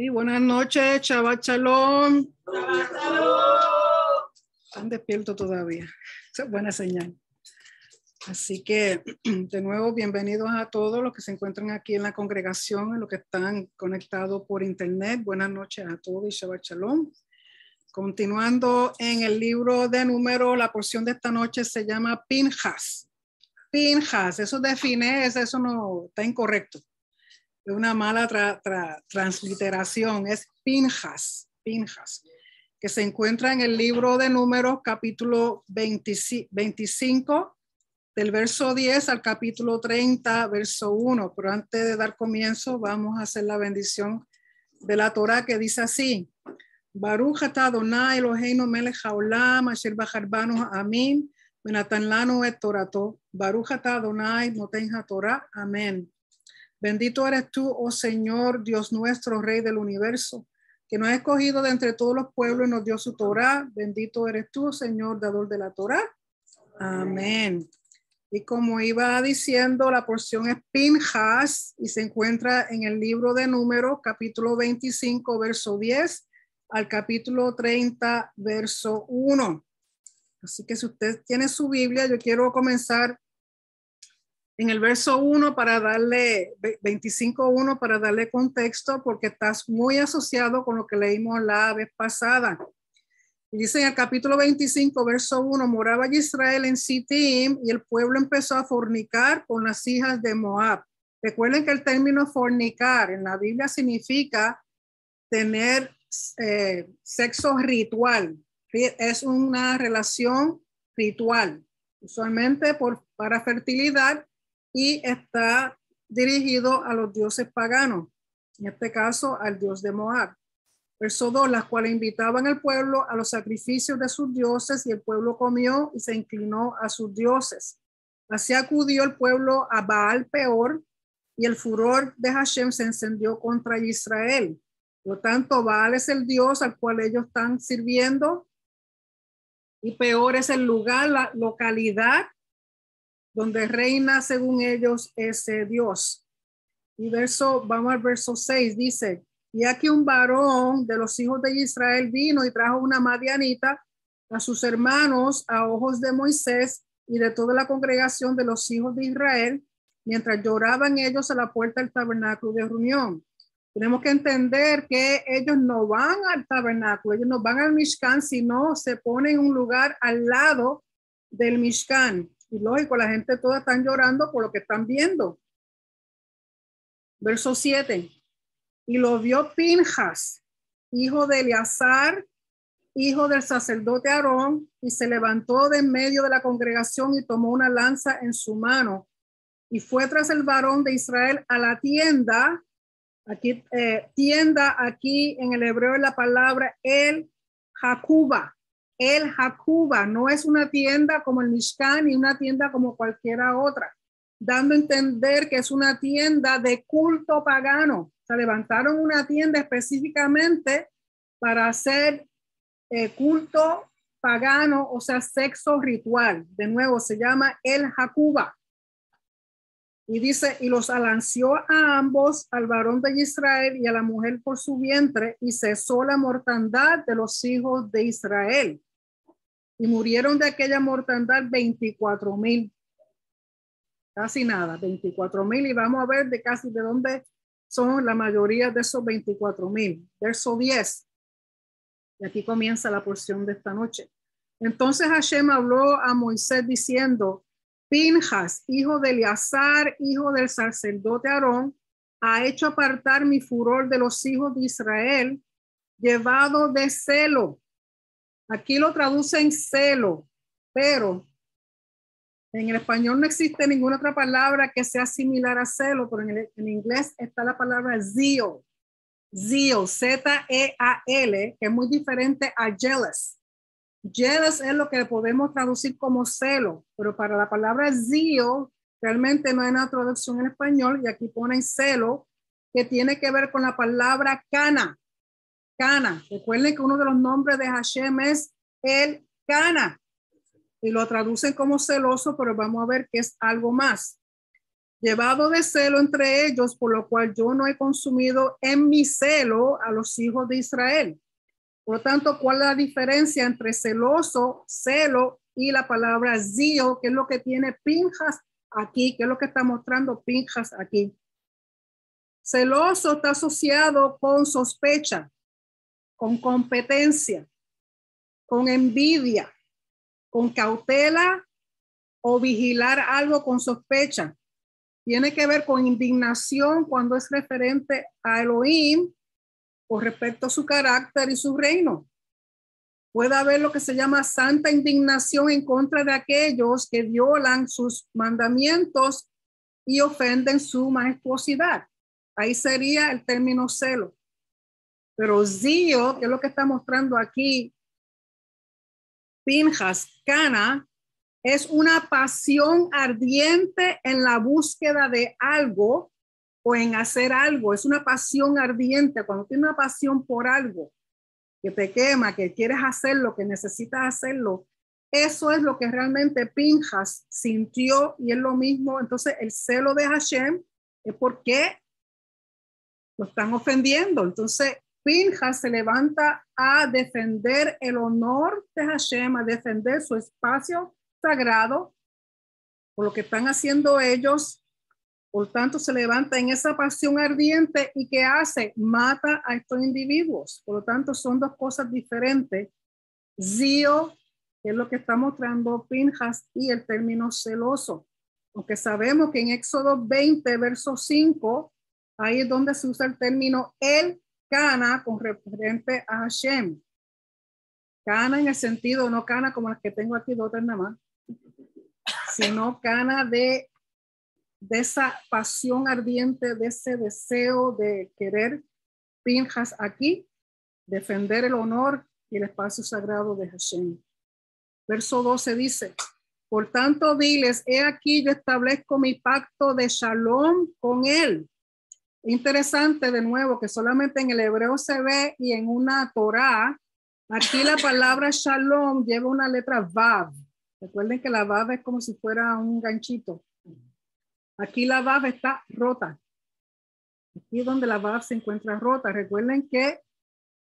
Sí, buenas noches, Shabbat Shalom. Shabbat Shalom. Están despiertos todavía. Esa es buena señal. Así que, de nuevo, bienvenidos a todos los que se encuentran aquí en la congregación, en los que están conectados por internet. Buenas noches a todos y Shabbat Shalom. Continuando en el libro de Números, la porción de esta noche se llama Pinjas. Pinjas, eso de fineza, eso no está incorrecto. Es una mala transliteración, es Pinjas, Pinjas, que se encuentra en el libro de Números, capítulo 25, del verso 10 al capítulo 30, verso 1. Pero antes de dar comienzo, vamos a hacer la bendición de la Torá, que dice así: Baruch atah Adonai Eloheinu melech haolam, asher bachar banu ha'amim, venatan lanu et torato. Baruch atah Adonai noten haTorá. Amén. Bendito eres tú, oh Señor, Dios nuestro, Rey del universo, que nos has escogido de entre todos los pueblos y nos dio su Torá. Bendito eres tú, Señor, dador de la Torá. Amén. Y como iba diciendo, la porción es Pinjas y se encuentra en el libro de Números, capítulo 25, verso 10, al capítulo 30, verso 1. Así que si usted tiene su Biblia, yo quiero comenzar en el verso 1 para darle, 25:1, para darle contexto, porque estás muy asociado con lo que leímos la vez pasada. Dice en el capítulo 25, verso 1, moraba allí Israel en Sittim y el pueblo empezó a fornicar con las hijas de Moab. Recuerden que el término fornicar en la Biblia significa tener sexo ritual. Es una relación ritual, usualmente para fertilidad, y está dirigido a los dioses paganos, en este caso al dios de Moab. Verso 2, las cuales invitaban al pueblo a los sacrificios de sus dioses, y el pueblo comió y se inclinó a sus dioses. Así acudió el pueblo a Baal Peor, y el furor de Hashem se encendió contra Israel. Por tanto, Baal es el dios al cual ellos están sirviendo, y Peor es el lugar, la localidad donde reina, según ellos, ese Dios. Y vamos al verso 6, dice: y aquí un varón de los hijos de Israel vino y trajo una madianita a sus hermanos a ojos de Moisés y de toda la congregación de los hijos de Israel, mientras lloraban ellos a la puerta del tabernáculo de reunión. Tenemos que entender que ellos no van al tabernáculo, ellos no van al Mishkan, sino se ponen en un lugar al lado del Mishkan. Y lógico, la gente toda están llorando por lo que están viendo. Verso 7. Y lo vio Pinjas, hijo de Eleazar, hijo del sacerdote Aarón, y se levantó de en medio de la congregación y tomó una lanza en su mano. Y fue tras el varón de Israel a la tienda. Aquí, tienda, aquí en el hebreo es la palabra el Jacuba. El Jacuba no es una tienda como el Mishkan ni una tienda como cualquiera otra, dando a entender que es una tienda de culto pagano. Se levantaron una tienda específicamente para hacer culto pagano, o sea, sexo ritual. De nuevo, se llama el Jacuba. Y dice, y los alanceó a ambos, al varón de Israel y a la mujer por su vientre, y cesó la mortandad de los hijos de Israel. Y murieron de aquella mortandad 24,000. Casi nada, 24,000. Y vamos a ver de casi de dónde son la mayoría de esos 24,000. Verso 10. Y aquí comienza la porción de esta noche. Entonces Hashem habló a Moisés diciendo: Pinjas, hijo de Eleazar, hijo del sacerdote Aarón, ha hecho apartar mi furor de los hijos de Israel, llevado de celo. Aquí lo traducen celo, pero en el español no existe ninguna otra palabra que sea similar a celo, pero en inglés está la palabra zeal, zeal, Z-E-A-L, que es muy diferente a jealous. Jealous es lo que podemos traducir como celo, pero para la palabra zeal realmente no hay una traducción en español, y aquí ponen celo, que tiene que ver con la palabra cana. Cana. Recuerden que uno de los nombres de Hashem es el Cana, y lo traducen como celoso, pero vamos a ver que es algo más. llevado de celo entre ellos, por lo cual yo no he consumido en mi celo a los hijos de Israel. Por lo tanto, ¿cuál es la diferencia entre celoso, celo y la palabra zío, que es lo que tiene Pinjas aquí, que es lo que está mostrando Pinjas aquí? Celoso está asociado con sospecha, con competencia, con envidia, con cautela o vigilar algo con sospecha. Tiene que ver con indignación cuando es referente a Elohim con respecto a su carácter y su reino. Puede haber lo que se llama santa indignación en contra de aquellos que violan sus mandamientos y ofenden su majestuosidad. Ahí sería el término celo. Pero zío, que es lo que está mostrando aquí Pinjas, Cana, es una pasión ardiente en la búsqueda de algo o en hacer algo. Es una pasión ardiente. Cuando tienes una pasión por algo que te quema, que quieres hacerlo, que necesitas hacerlo, eso es lo que realmente Pinjas sintió y es lo mismo. Entonces el celo de Hashem es porque lo están ofendiendo. Entonces Pinjas se levanta a defender el honor de Hashem, a defender su espacio sagrado, por lo que están haciendo ellos. Por tanto, se levanta en esa pasión ardiente y ¿qué hace? Mata a estos individuos. Por lo tanto, son dos cosas diferentes. Zío, que es lo que está mostrando Pinjas, y el término celoso. Aunque sabemos que en Éxodo 20, verso 5, ahí es donde se usa el término el Cana con referente a Hashem. Cana en el sentido, no cana como las que tengo aquí, dos nada más, sino cana de esa pasión ardiente, de ese deseo de querer Pinjas aquí, defender el honor y el espacio sagrado de Hashem. Verso 12 dice, por tanto diles, he aquí yo establezco mi pacto de Shalom con él. Interesante de nuevo que solamente en el hebreo se ve y en una Torá. Aquí la palabra Shalom lleva una letra Vav. Recuerden que la Vav es como si fuera un ganchito. Aquí la Vav está rota. Aquí es donde la Vav se encuentra rota. Recuerden que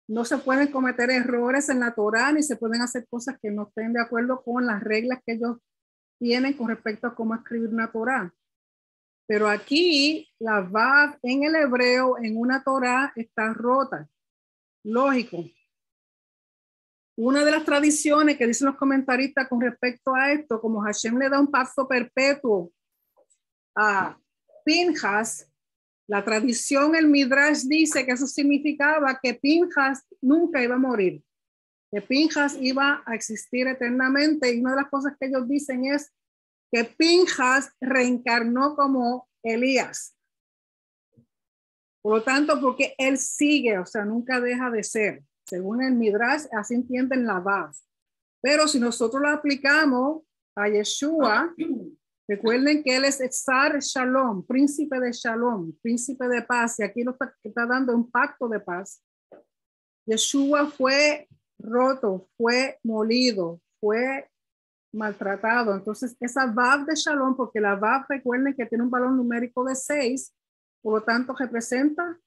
no se pueden cometer errores en la Torá ni se pueden hacer cosas que no estén de acuerdo con las reglas que ellos tienen con respecto a cómo escribir una Torá. Pero aquí la Vav en el hebreo, en una Torá, está rota. Lógico. Una de las tradiciones que dicen los comentaristas con respecto a esto, como Hashem le da un pacto perpetuo a Pinjas, la tradición, el Midrash dice que eso significaba que Pinjas nunca iba a morir, que Pinjas iba a existir eternamente. Y una de las cosas que ellos dicen es que Pinjas reencarnó como Elías. Por lo tanto, porque él sigue, o sea, nunca deja de ser. Según el Midrash, así entienden la Vav. Pero si nosotros la aplicamos a Yeshua, recuerden que él es Zar Shalom, príncipe de Shalom, príncipe de paz. Y aquí nos está dando un pacto de paz. Yeshua fue roto, fue molido, fue maltratado. Entonces esa Vav de Shalom, porque la Vav recuerden que tiene un valor numérico de 6, por lo tanto representa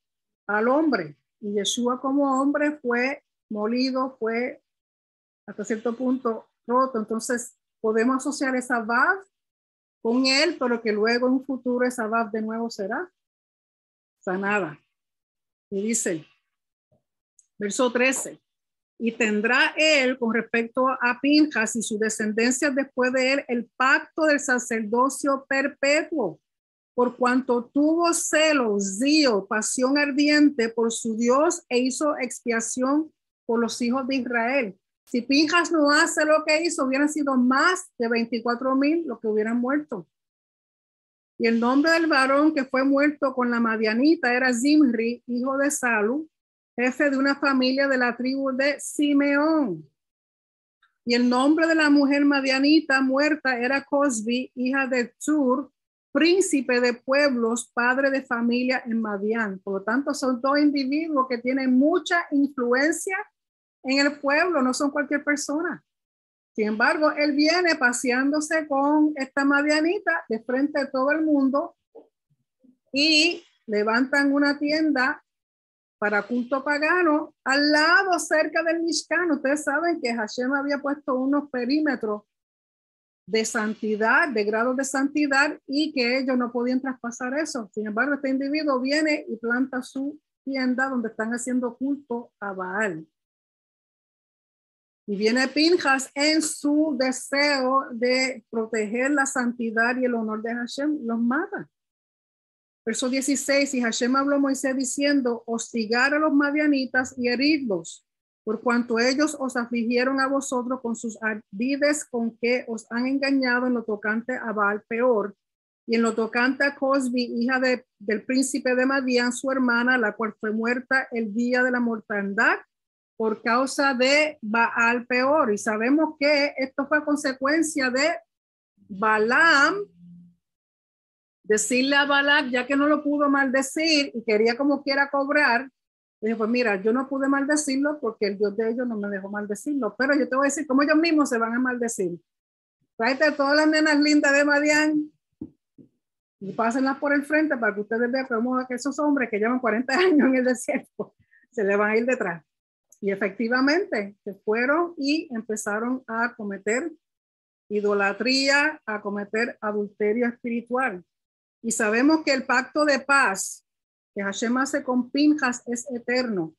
al hombre. Y Yeshua como hombre fue molido, fue hasta cierto punto roto. Entonces podemos asociar esa Vav con él, pero que luego en un futuro esa Vav de nuevo será sanada. Y dice, verso 13, y tendrá él con respecto a Pinjas y su descendencia después de él el pacto del sacerdocio perpetuo. Por cuanto tuvo celo, zío, pasión ardiente por su Dios e hizo expiación por los hijos de Israel. Si Pinjas no hace lo que hizo, hubieran sido más de 24,000 los que hubieran muerto. Y el nombre del varón que fue muerto con la madianita era Zimri, hijo de Salu, jefe de una familia de la tribu de Simeón. Y el nombre de la mujer madianita muerta era Cosby, hija de Tsur, príncipe de pueblos, padre de familia en Madián. Por lo tanto, son dos individuos que tienen mucha influencia en el pueblo, no son cualquier persona. Sin embargo, él viene paseándose con esta madianita de frente a todo el mundo y levantan una tienda para culto pagano al lado, cerca del Mishkan. Ustedes saben que Hashem había puesto unos perímetros de santidad, de grados de santidad, y que ellos no podían traspasar eso. Sin embargo, este individuo viene y planta su tienda donde están haciendo culto a Baal. Y viene Pinjas en su deseo de proteger la santidad y el honor de Hashem, los mata. Verso 16, y Hashem habló a Moisés diciendo, hostigar a los madianitas y herirlos, por cuanto ellos os afligieron a vosotros con sus ardides con que os han engañado en lo tocante a Baal Peor, y en lo tocante a Cosby, hija del príncipe de Madián, su hermana, la cual fue muerta el día de la mortandad por causa de Baal Peor. Y sabemos que esto fue consecuencia de Balaam, decirle a Balac, ya que no lo pudo maldecir y quería como quiera cobrar, dijo, pues mira, yo no pude maldecirlo porque el Dios de ellos no me dejó maldecirlo, pero yo te voy a decir cómo ellos mismos se van a maldecir. Tráete a todas las nenas lindas de Madián y pásenlas por el frente para que ustedes vean cómo esos hombres que llevan 40 años en el desierto se le van a ir detrás. Y efectivamente se fueron y empezaron a cometer idolatría, a cometer adulterio espiritual. Y sabemos que el pacto de paz que Hashem hace con Pinjas es eterno.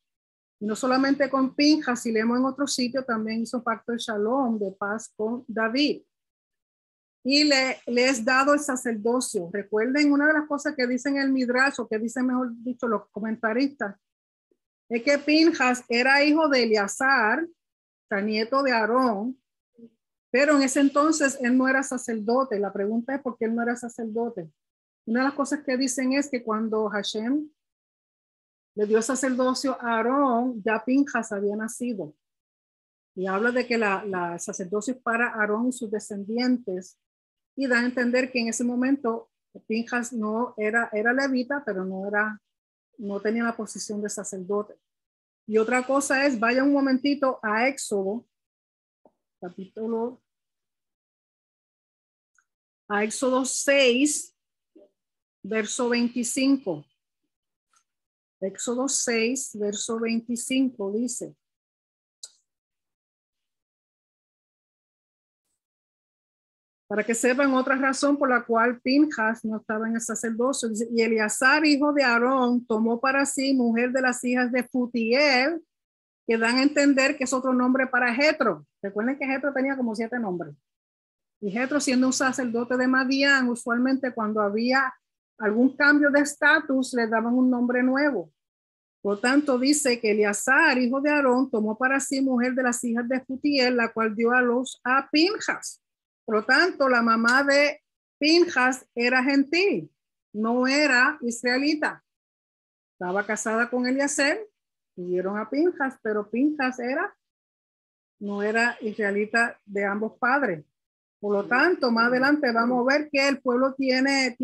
Y no solamente con Pinjas, si leemos en otro sitio, también hizo pacto de Shalom, de paz con David. Y le es dado el sacerdocio. Recuerden, una de las cosas que dicen el Midrash, o que dicen, mejor dicho, los comentaristas, es que Pinjas era hijo de Eleazar, nieto de Aarón, pero en ese entonces él no era sacerdote. La pregunta es por qué él no era sacerdote. Una de las cosas que dicen es que cuando Hashem le dio sacerdocio a Aarón, ya Pinjas había nacido. Y habla de que la sacerdocio es para Aarón y sus descendientes. Y da a entender que en ese momento Pinjas no era levita, pero no tenía la posición de sacerdote. Y otra cosa es, vaya un momentito a Éxodo 6. Verso 25, Éxodo 6, verso 25 dice, para que sepan otra razón por la cual Pinjas no estaba en el sacerdocio, y Eleazar, hijo de Aarón, tomó para sí mujer de las hijas de Futiel, que dan a entender que es otro nombre para Jetro. Recuerden que Jetro tenía como 7 nombres, y Jetro, siendo un sacerdote de Madián, usualmente cuando había algún cambio de estatus le daban un nombre nuevo. Por tanto, dice que Eleazar, hijo de Aarón, tomó para sí mujer de las hijas de Futiel, la cual dio a luz a Pinjas. Por lo tanto, la mamá de Pinjas era gentil, no era israelita. Estaba casada con Eleazar, tuvieron a Pinjas, pero Pinjas no era israelita de ambos padres. Por lo tanto, más adelante vamos a ver que el pueblo tiene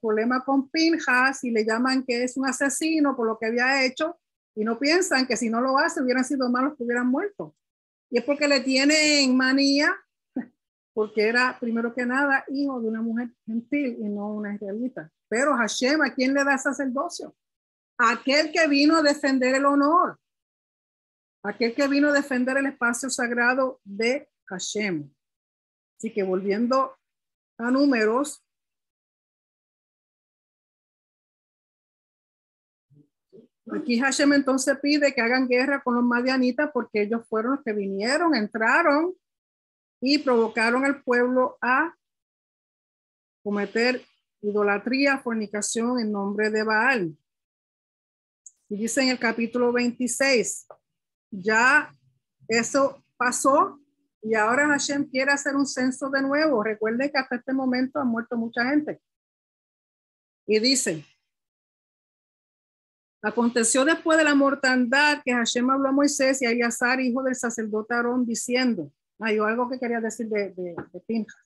problemas con Pinjas y le llaman que es un asesino por lo que había hecho, y no piensan que si no lo hace hubieran sido malos, que hubieran muerto. Y es porque le tienen manía, porque era primero que nada hijo de una mujer gentil y no una israelita. Pero Hashem, ¿a quién le da sacerdocio? Aquel que vino a defender el honor, aquel que vino a defender el espacio sagrado de Hashem. Así que volviendo a Números, aquí Hashem entonces pide que hagan guerra con los madianitas porque ellos fueron los que vinieron, entraron y provocaron al pueblo a cometer idolatría, fornicación en nombre de Baal. Y dice en el capítulo 26, ya eso pasó. Y ahora Hashem quiere hacer un censo de nuevo. Recuerden que hasta este momento ha muerto mucha gente. Y dice, aconteció después de la mortandad que Hashem habló a Moisés y a Eleazar, hijo del sacerdote Aarón, diciendo, hay algo que quería decir de Pinjas.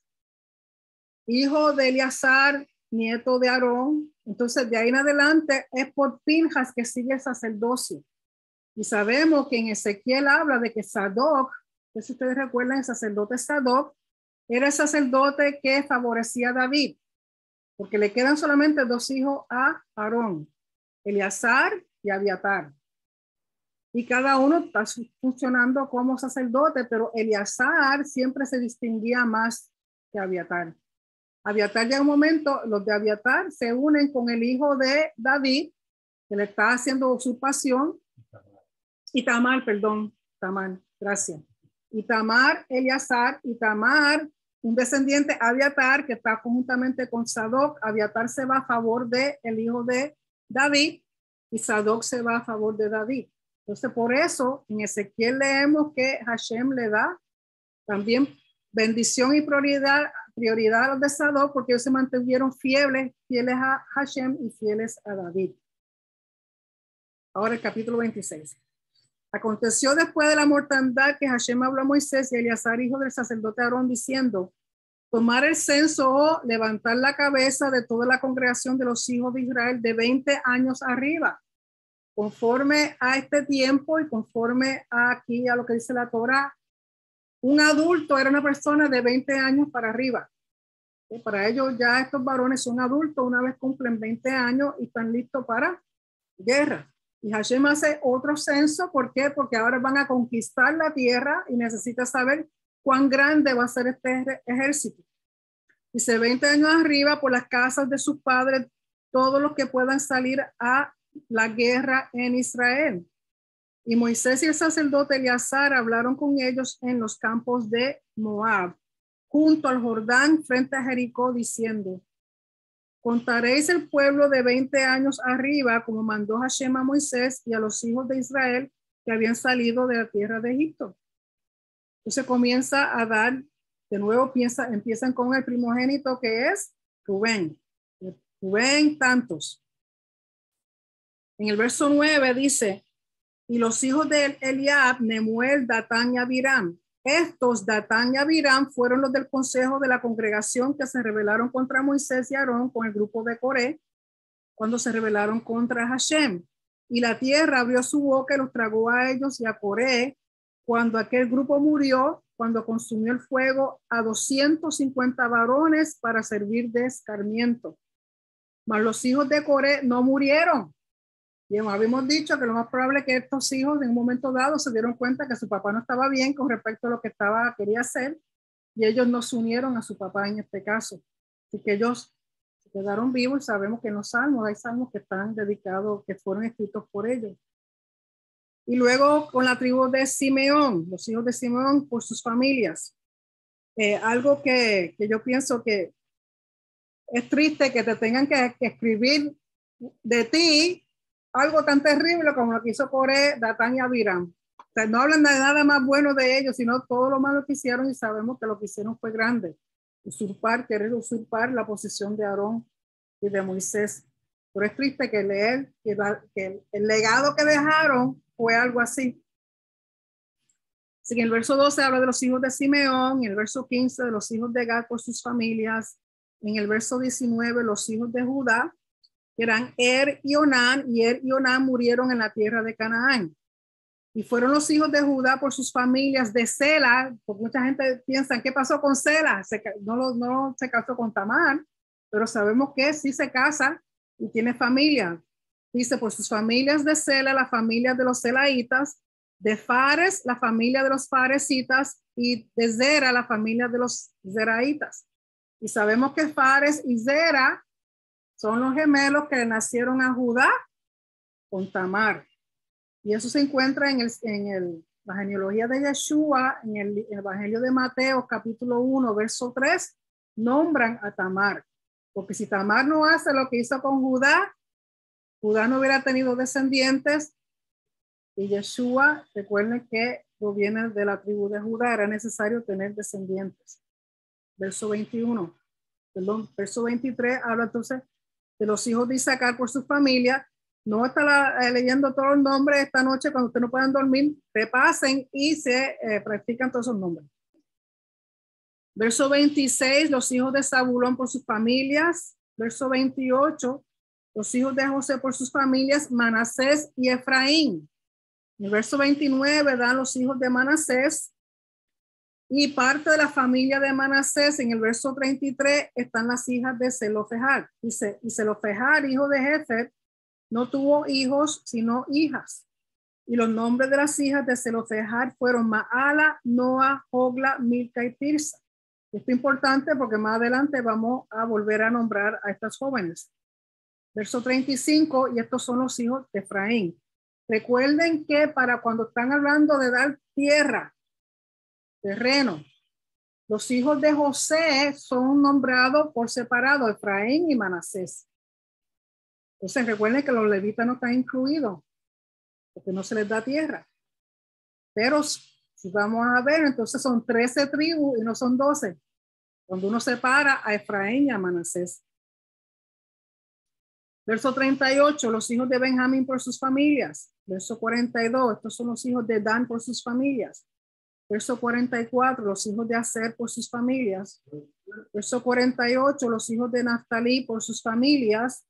Hijo de Eleazar, nieto de Aarón. Entonces de ahí en adelante es por Pinjas que sigue el sacerdocio. Y sabemos que en Ezequiel habla de que Sadoc, si ustedes recuerdan, el sacerdote Sadoc era el sacerdote que favorecía a David. porque le quedan solamente dos hijos a Aarón, Eleazar y Abiatar. Y cada uno está funcionando como sacerdote, pero Eleazar siempre se distinguía más que Abiatar. Abiatar llega un momento, los de Abiatar se unen con el hijo de David, que le está haciendo usurpación, y Tamar, perdón, Tamar, gracias. Y Tamar, Eleazar, y Tamar, un descendiente Abiatar, que está conjuntamente con Sadoc. Abiatar se va a favor de el hijo de David, y Sadoc se va a favor de David. Entonces, por eso, en Ezequiel leemos que Hashem le da también bendición y prioridad a los de Sadoc, porque ellos se mantuvieron fieles a Hashem y fieles a David. Ahora el capítulo 26. Aconteció después de la mortandad que Hashem habló a Moisés y Eleazar, hijo del sacerdote Aarón, diciendo: tomar el censo o levantar la cabeza de toda la congregación de los hijos de Israel de 20 años arriba, conforme a este tiempo y conforme aquí a lo que dice la Torá. Un adulto era una persona de 20 años para arriba. Para ellos ya estos varones son adultos una vez cumplen 20 años y están listos para guerra. Y Hashem hace otro censo. ¿Por qué? Porque ahora van a conquistar la tierra y necesita saber cuán grande va a ser este ejército. Dice 20 años arriba por las casas de sus padres, todos los que puedan salir a la guerra en Israel. Y Moisés y el sacerdote Eleazar hablaron con ellos en los campos de Moab, junto al Jordán, frente a Jericó, diciendo: contaréis el pueblo de 20 años arriba, como mandó Hashem a Moisés y a los hijos de Israel que habían salido de la tierra de Egipto. Entonces comienza a dar, de nuevo empiezan con el primogénito, que es Rubén. Rubén, tantos. En el verso 9 dice: y los hijos de Eliab, Nemuel, Datán y Abirán. Estos, Datán y Abirán, fueron los del consejo de la congregación que se rebelaron contra Moisés y Aarón con el grupo de Coré, cuando se rebelaron contra Hashem. Y la tierra abrió su boca y los tragó a ellos y a Coré, cuando aquel grupo murió, cuando consumió el fuego a 250 varones para servir de escarmiento. Mas los hijos de Coré no murieron. Bien, habíamos dicho que lo más probable es que estos hijos en un momento dado se dieron cuenta que su papá no estaba bien con respecto a lo que quería hacer, y ellos no se unieron a su papá en este caso. Así que ellos se quedaron vivos, y sabemos que en los salmos hay salmos que están dedicados, que fueron escritos por ellos. Y luego con la tribu de Simeón, los hijos de Simeón por sus familias. Algo que yo pienso que es triste que te tengan que escribir de ti algo tan terrible como lo que hizo Coré, Datán y Abirán. O sea, no hablan de nada más bueno de ellos, sino todo lo malo que hicieron, y sabemos que lo que hicieron fue grande. Querer usurpar la posición de Aarón y de Moisés. Pero es triste que el legado que dejaron fue algo así. Así que en el verso 12 habla de los hijos de Simeón, en el verso 15 de los hijos de Gad por sus familias, en el verso 19 los hijos de Judá, que eran Er y Onán, y Er y Onán murieron en la tierra de Canaán. Y fueron los hijos de Judá por sus familias de Sela, porque mucha gente piensa, ¿qué pasó con Sela? No se casó con Tamar, pero sabemos que sí se casa y tiene familia. Dice, por sus familias de Sela, la familia de los Selaitas, de Fares, la familia de los Faresitas, y de Zera, la familia de los Zeraitas. Y sabemos que Fares y Zera son los gemelos que nacieron a Judá con Tamar. Y eso se encuentra la genealogía de Yeshua, en el Evangelio de Mateo, capítulo 1, verso 3, nombran a Tamar. Porque si Tamar no hace lo que hizo con Judá, Judá no hubiera tenido descendientes. Y Yeshua, recuerden que proviene de la tribu de Judá, era necesario tener descendientes. Verso 23 habla entonces de los hijos de Isaacar por sus familias. No está leyendo todos los nombres esta noche. Cuando ustedes no puedan dormir, repasen y se practican todos esos nombres. Verso 26, los hijos de Zabulón por sus familias. Verso 28, los hijos de José por sus familias, Manasés y Efraín. En el verso 29 dan los hijos de Manasés. Y parte de la familia de Manasés, en el verso 33, están las hijas de Zelofejar. Dice, y Zelofejar, hijo de Jefer, no tuvo hijos, sino hijas. Y los nombres de las hijas de Zelofejar fueron Maala, Noa, Hogla, Milca y Tirsa. Esto es importante porque más adelante vamos a volver a nombrar a estas jóvenes. Verso 35, y estos son los hijos de Efraín. Recuerden que para cuando están hablando de dar tierra, terreno, los hijos de José son nombrados por separado, Efraín y Manasés. Entonces recuerden que los levitas no están incluidos, porque no se les da tierra. Pero si vamos a ver, entonces son 13 tribus y no son 12, cuando uno separa a Efraín y a Manasés. Verso 38, los hijos de Benjamín por sus familias. Verso 42, estos son los hijos de Dan por sus familias. Verso 44, los hijos de Aser por sus familias. Verso 48, los hijos de Naftalí por sus familias.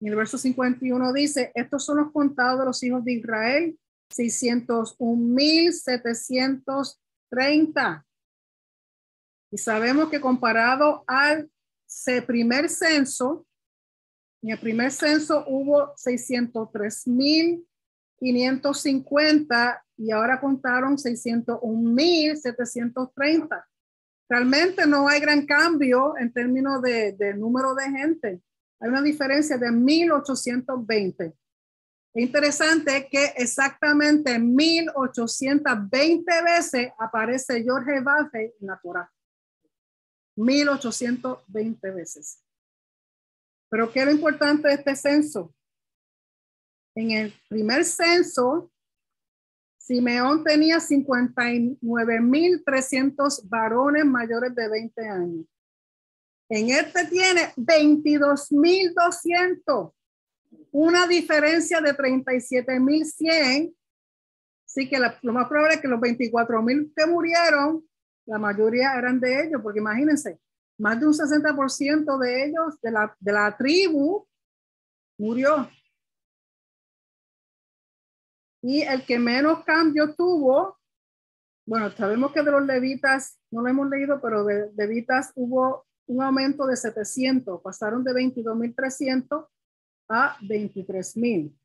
Y el verso 51 dice, estos son los contados de los hijos de Israel, 601,730. Y sabemos que comparado al primer censo, en el primer censo hubo 603,550 y ahora contaron 601,730. Realmente no hay gran cambio en términos de número de gente. Hay una diferencia de 1,820. Es interesante que exactamente 1,820 veces aparece Yehoshua en la Torá. 1,820 veces. Pero ¿qué es lo importante de este censo? En el primer censo, Simeón tenía 59,300 varones mayores de 20 años. En este tiene 22,200, una diferencia de 37,100. Así que lo más probable es que los 24,000 que murieron, la mayoría eran de ellos, porque imagínense, más de un 60% de ellos, de la tribu, murió. Y el que menos cambio tuvo, bueno, sabemos que de los levitas, no lo hemos leído, pero de levitas hubo un aumento de 700, pasaron de 22,300 a 23,000.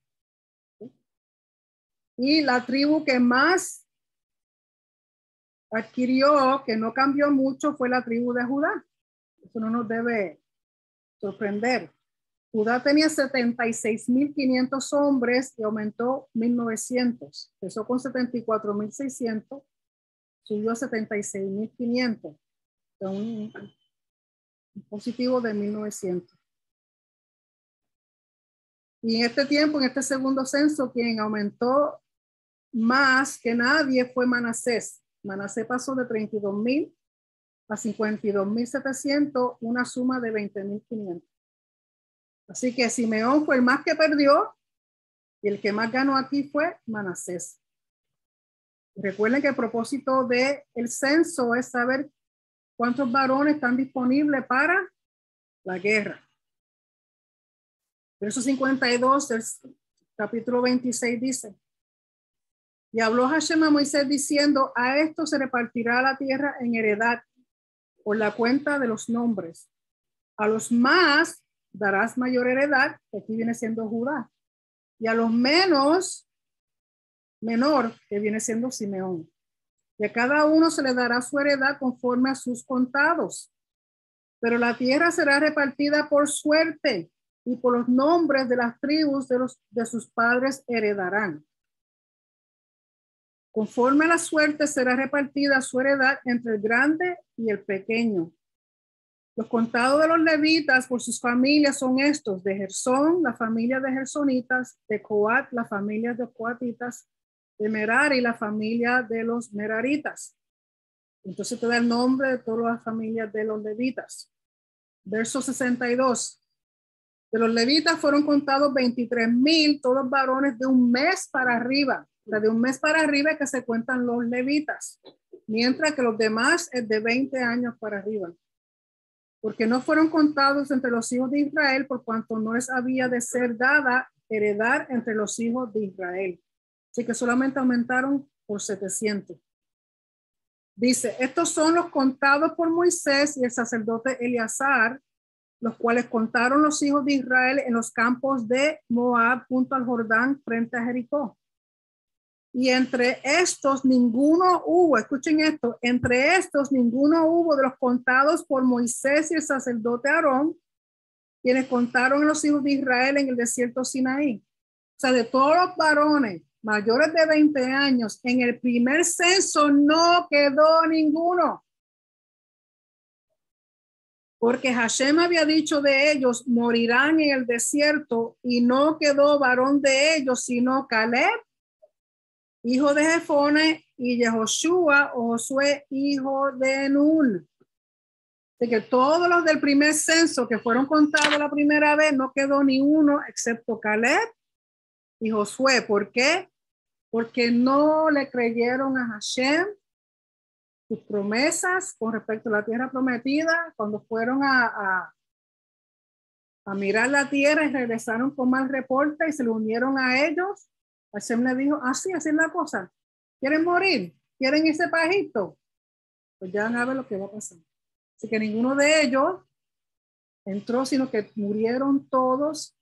Y la tribu que más adquirió, que no cambió mucho, fue la tribu de Judá. Eso no nos debe sorprender. Judá tenía 76,500 hombres y aumentó 1,900. Empezó con 74,600, subió a 76,500. Un positivo de 1,900. Y en este tiempo, en este segundo censo, quien aumentó más que nadie fue Manasés. Manasés pasó de 32,000 a 52,700, una suma de 20,500. Así que Simeón fue el más que perdió y el que más ganó aquí fue Manasés. Recuerden que el propósito del censo es saber cuántos varones están disponibles para la guerra. Verso 52 del capítulo 26 dice, y habló Hashem a Moisés diciendo, a esto se repartirá la tierra en heredad por la cuenta de los nombres. A los más darás mayor heredad, que aquí viene siendo Judá, y a los menos, menor, que viene siendo Simeón. Y a cada uno se le dará su heredad conforme a sus contados. Pero la tierra será repartida por suerte y por los nombres de las tribus de sus padres heredarán. Conforme a la suerte será repartida su heredad entre el grande y el pequeño. Los contados de los levitas por sus familias son estos: de Gersón, la familia de Gersonitas; de Coat, la familia de Coatitas; de Merari, la familia de los Meraritas. Entonces te da el nombre de todas las familias de los levitas. Verso 62. De los levitas fueron contados 23,000, todos varones de un mes para arriba. De un mes para arriba es que se cuentan los levitas, mientras que los demás es de 20 años para arriba, porque no fueron contados entre los hijos de Israel, por cuanto no les había de ser dada heredad entre los hijos de Israel. Así que solamente aumentaron por 700. Dice, estos son los contados por Moisés y el sacerdote Eleazar, los cuales contaron los hijos de Israel en los campos de Moab junto al Jordán frente a Jericó. Y entre estos ninguno hubo, escuchen esto, entre estos ninguno hubo de los contados por Moisés y el sacerdote Aarón, quienes contaron a los hijos de Israel en el desierto Sinaí. O sea, de todos los varones mayores de 20 años, en el primer censo no quedó ninguno. Porque Hashem había dicho de ellos, morirán en el desierto, y no quedó varón de ellos, sino Caleb, hijo de Jefone, y Yehoshua, o Josué, hijo de Nun. Así que todos los del primer censo que fueron contados la primera vez, no quedó ni uno, excepto Caleb y Josué. ¿Por qué? Porque no le creyeron a Hashem sus promesas con respecto a la tierra prometida. Cuando fueron a mirar la tierra y regresaron con mal reporte y se le unieron a ellos, Hashem le dijo, así, así es la cosa. ¿Quieren morir? ¿Quieren ese pajito? Pues ya van a ver lo que va a pasar. Así que ninguno de ellos entró, sino que murieron todos.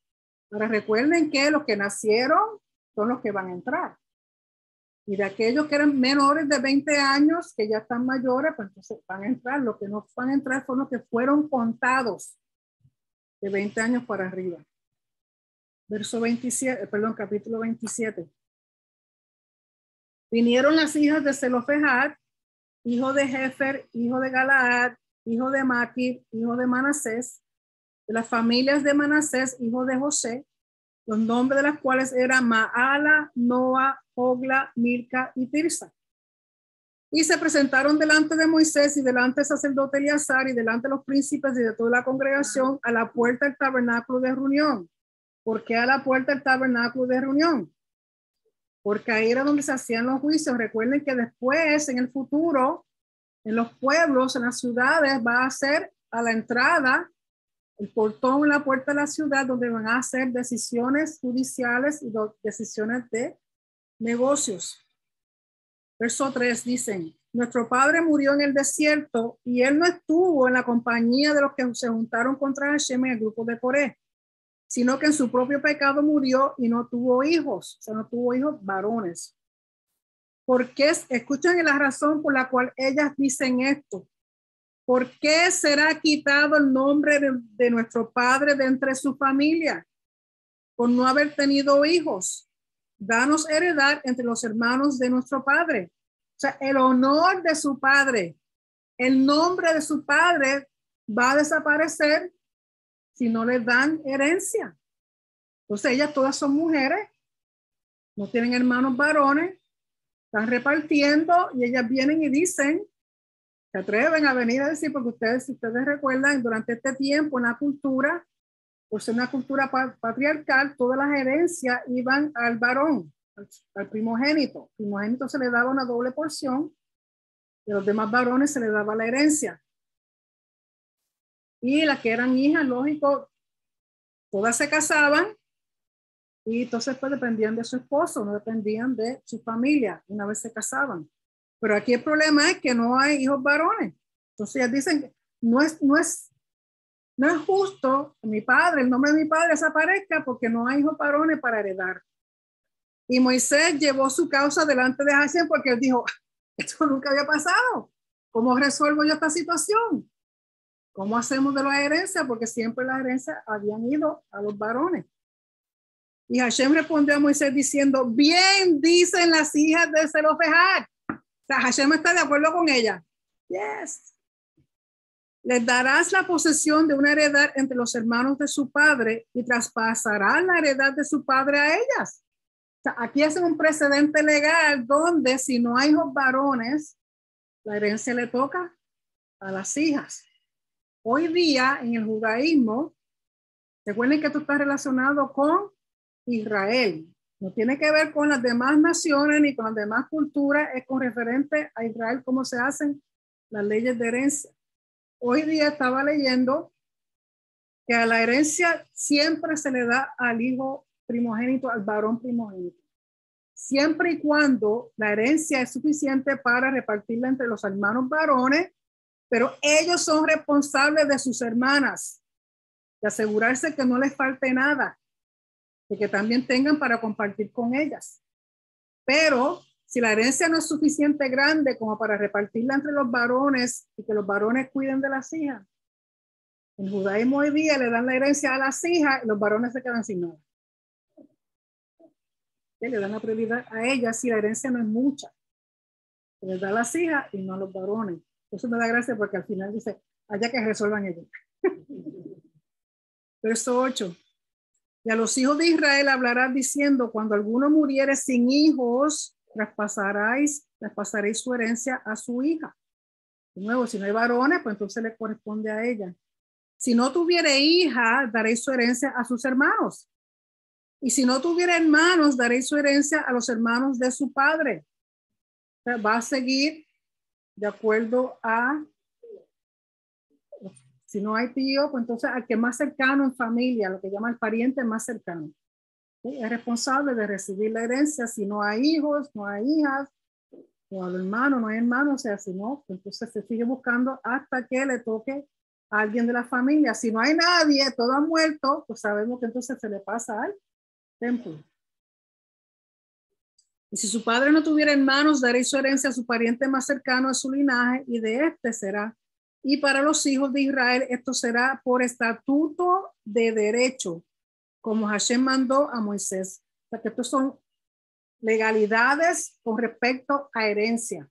Ahora recuerden que los que nacieron son los que van a entrar. Y de aquellos que eran menores de 20 años, que ya están mayores, pues entonces van a entrar. Los que no van a entrar son los que fueron contados de 20 años para arriba. Verso 27, perdón, capítulo 27. Vinieron las hijas de Zelofejar, hijo de Jefer, hijo de Galaad, hijo de Maquir, hijo de Manasés, de las familias de Manasés, hijo de José, los nombres de las cuales eran Maala, Noa, Hogla, Milca y Tirsa. Y se presentaron delante de Moisés y delante del sacerdote Eleazar y delante de los príncipes y de toda la congregación a la puerta del tabernáculo de reunión. ¿Por qué a la puerta del tabernáculo de reunión? Porque ahí era donde se hacían los juicios. Recuerden que después, en el futuro, en los pueblos, en las ciudades, va a ser a la entrada, el portón en la puerta de la ciudad, donde van a hacer decisiones judiciales y decisiones de negocios. Verso 3 dicen, nuestro padre murió en el desierto y él no estuvo en la compañía de los que se juntaron contra Hashem en el grupo de Coré, sino que en su propio pecado murió y no tuvo hijos, o sea, no tuvo hijos varones. Porque, escuchen la razón por la cual ellas dicen esto. ¿Por qué será quitado el nombre de nuestro padre de entre su familia? Por no haber tenido hijos. Danos heredad entre los hermanos de nuestro padre. O sea, el honor de su padre, el nombre de su padre va a desaparecer si no le dan herencia. Entonces ellas todas son mujeres, no tienen hermanos varones, están repartiendo y ellas vienen y dicen, se atreven a venir a decir, porque ustedes, si ustedes recuerdan, durante este tiempo en la cultura, por ser una cultura patriarcal, todas las herencias iban al varón, al primogénito. El primogénito se le daba una doble porción y a los demás varones se le daba la herencia. Y las que eran hijas, lógico, todas se casaban y entonces pues dependían de su esposo, no dependían de su familia una vez se casaban. Pero aquí el problema es que no hay hijos varones. Entonces ellas dicen, no es justo que mi padre, el nombre de mi padre desaparezca porque no hay hijos varones para heredar. Y Moisés llevó su causa delante de Hashem porque él dijo, esto nunca había pasado. ¿Cómo resuelvo yo esta situación? ¿Cómo hacemos de la herencia? Porque siempre las herencias habían ido a los varones. Y Hashem respondió a Moisés diciendo, bien dicen las hijas de Zelofejar. O sea, Hashem está de acuerdo con ella. Yes. Les darás la posesión de una heredad entre los hermanos de su padre y traspasarás la heredad de su padre a ellas. O sea, aquí hacen un precedente legal donde si no hay hijos varones, la herencia le toca a las hijas. Hoy día en el judaísmo, recuerden que esto está relacionado con Israel. No tiene que ver con las demás naciones ni con las demás culturas, es con referente a Israel, cómo se hacen las leyes de herencia. Hoy día estaba leyendo que a la herencia siempre se le da al hijo primogénito, al varón primogénito. siempre y cuando la herencia es suficiente para repartirla entre los hermanos varones, pero ellos son responsables de sus hermanas, de asegurarse que no les falte nada, de que también tengan para compartir con ellas. Pero si la herencia no es suficiente grande como para repartirla entre los varones y que los varones cuiden de las hijas, en judaísmo hoy día le dan la herencia a las hijas y los varones se quedan sin nada. Le dan la prioridad a ellas si la herencia no es mucha. Se les da a las hijas y no a los varones. Eso me da gracia porque al final dice, allá que resuelvan ellos. Verso 8. Y a los hijos de Israel hablarás diciendo, cuando alguno muriere sin hijos, traspasaréis su herencia a su hija. De nuevo, si no hay varones, pues entonces le corresponde a ella. Si no tuviere hija, daréis su herencia a sus hermanos. Y si no tuviera hermanos, daréis su herencia a los hermanos de su padre. O sea, va a seguir de acuerdo a, si no hay tío, pues entonces al que más cercano en familia, lo que llama el pariente más cercano. ¿Sí? Es responsable de recibir la herencia si no hay hijos, no hay hijas, o al hermano, no hay hermano, o sea, si no, pues entonces se sigue buscando hasta que le toque a alguien de la familia. Si no hay nadie, todo ha muerto, pues sabemos que entonces se le pasa al templo. Y si su padre no tuviera hermanos, daréis su herencia a su pariente más cercano de su linaje, y de este será. Y para los hijos de Israel esto será por estatuto de derecho, como Hashem mandó a Moisés. O sea que estos son legalidades con respecto a herencia.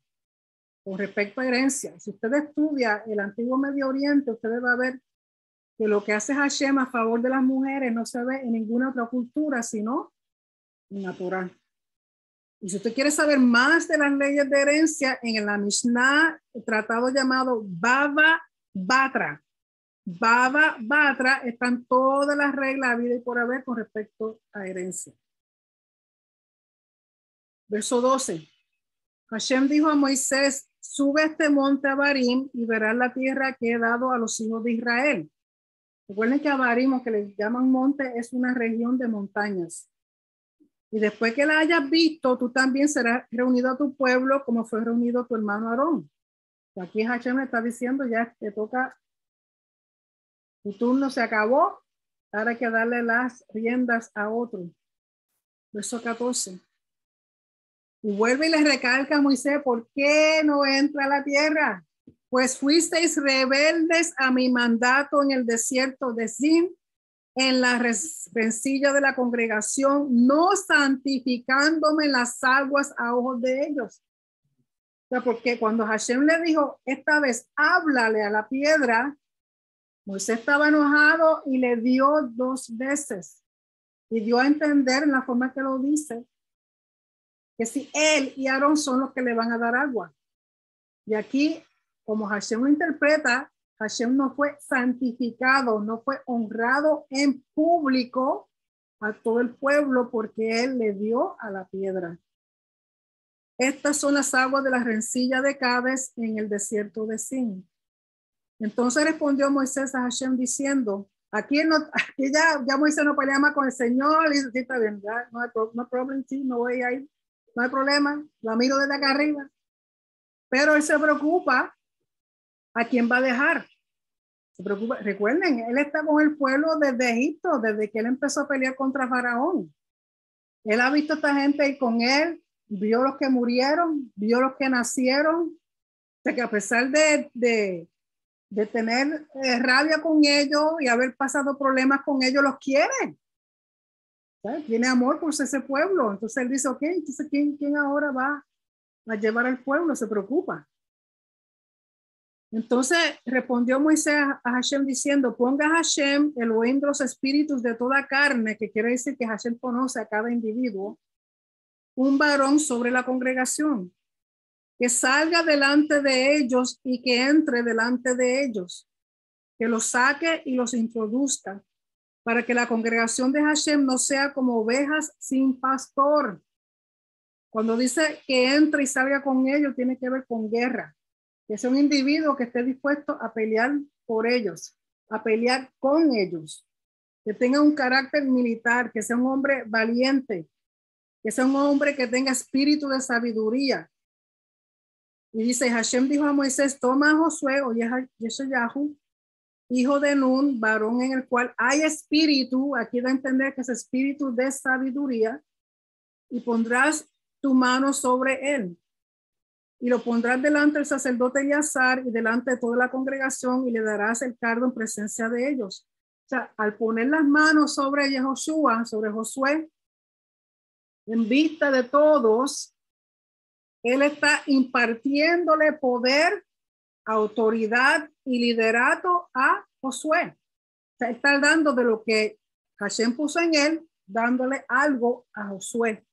Con respecto a herencia, si usted estudia el antiguo Medio Oriente, usted va a ver que lo que hace Hashem a favor de las mujeres no se ve en ninguna otra cultura, sino en la Torah. Y si usted quiere saber más de las leyes de herencia, en la Mishnah, el tratado llamado Bava Batra. Bava Batra están todas las reglas a vida y por haber con respecto a herencia. Verso 12. Hashem dijo a Moisés, sube a este monte Abarim y verás la tierra que he dado a los hijos de Israel. Recuerden que Abarim, o que le llaman monte, es una región de montañas. Y después que la hayas visto, tú también serás reunido a tu pueblo como fue reunido tu hermano Aarón. Y aquí Hashem le está diciendo, ya te toca, tu turno se acabó, ahora hay que darle las riendas a otro. Verso 14. Y vuelve y les recalca a Moisés, ¿por qué no entra a la tierra? Pues fuisteis rebeldes a mi mandato en el desierto de Zin, en la rencilla de la congregación, no santificándome las aguas a ojos de ellos. O sea, porque cuando Hashem le dijo, esta vez háblale a la piedra, Moisés estaba enojado y le dio dos veces. Y dio a entender en la forma que lo dice, que si él y Aarón son los que le van a dar agua. Y aquí, como Hashem lo interpreta, Hashem no fue santificado, no fue honrado en público a todo el pueblo porque él le dio a la piedra. Estas son las aguas de la rencilla de Cades en el desierto de Sin. Entonces respondió Moisés a Hashem diciendo, aquí ya Moisés no pelea más con el Señor, y dice, sí, está bien, ya, no hay problema, sí, no voy a ir. No hay problema, la miro desde acá arriba. Pero él se preocupa a quién va a dejar. Se preocupa. Recuerden, él está con el pueblo desde Egipto, desde que él empezó a pelear contra Faraón. Él ha visto a esta gente y con él, vio los que murieron, vio los que nacieron. O sea que a pesar de tener rabia con ellos y haber pasado problemas con ellos, los quiere. Tiene amor por ese pueblo. Entonces él dice, ok, entonces ¿quién ahora va a llevar al pueblo? Se preocupa. Entonces respondió Moisés a Hashem diciendo, ponga a Hashem, Elohim de los espíritus de toda carne, que quiere decir que Hashem conoce a cada individuo, un varón sobre la congregación, que salga delante de ellos y que entre delante de ellos, que los saque y los introduzca, para que la congregación de Hashem no sea como ovejas sin pastor. Cuando dice que entre y salga con ellos, tiene que ver con guerra. Que sea un individuo que esté dispuesto a pelear por ellos, a pelear con ellos. Que tenga un carácter militar, que sea un hombre valiente, que sea un hombre que tenga espíritu de sabiduría. Y dice, Hashem dijo a Moisés, toma a Josué, o Yeshayahu, hijo de Nun, varón en el cual hay espíritu, aquí da a entender que es espíritu de sabiduría, y pondrás tu mano sobre él, y lo pondrás delante del sacerdote Eleazar y delante de toda la congregación, y le darás el cargo en presencia de ellos. O sea, al poner las manos sobre Yehoshua, sobre Josué, en vista de todos, él está impartiéndole poder, autoridad y liderato a Josué. O sea, está dando de lo que Hashem puso en él, dándole algo a Josué.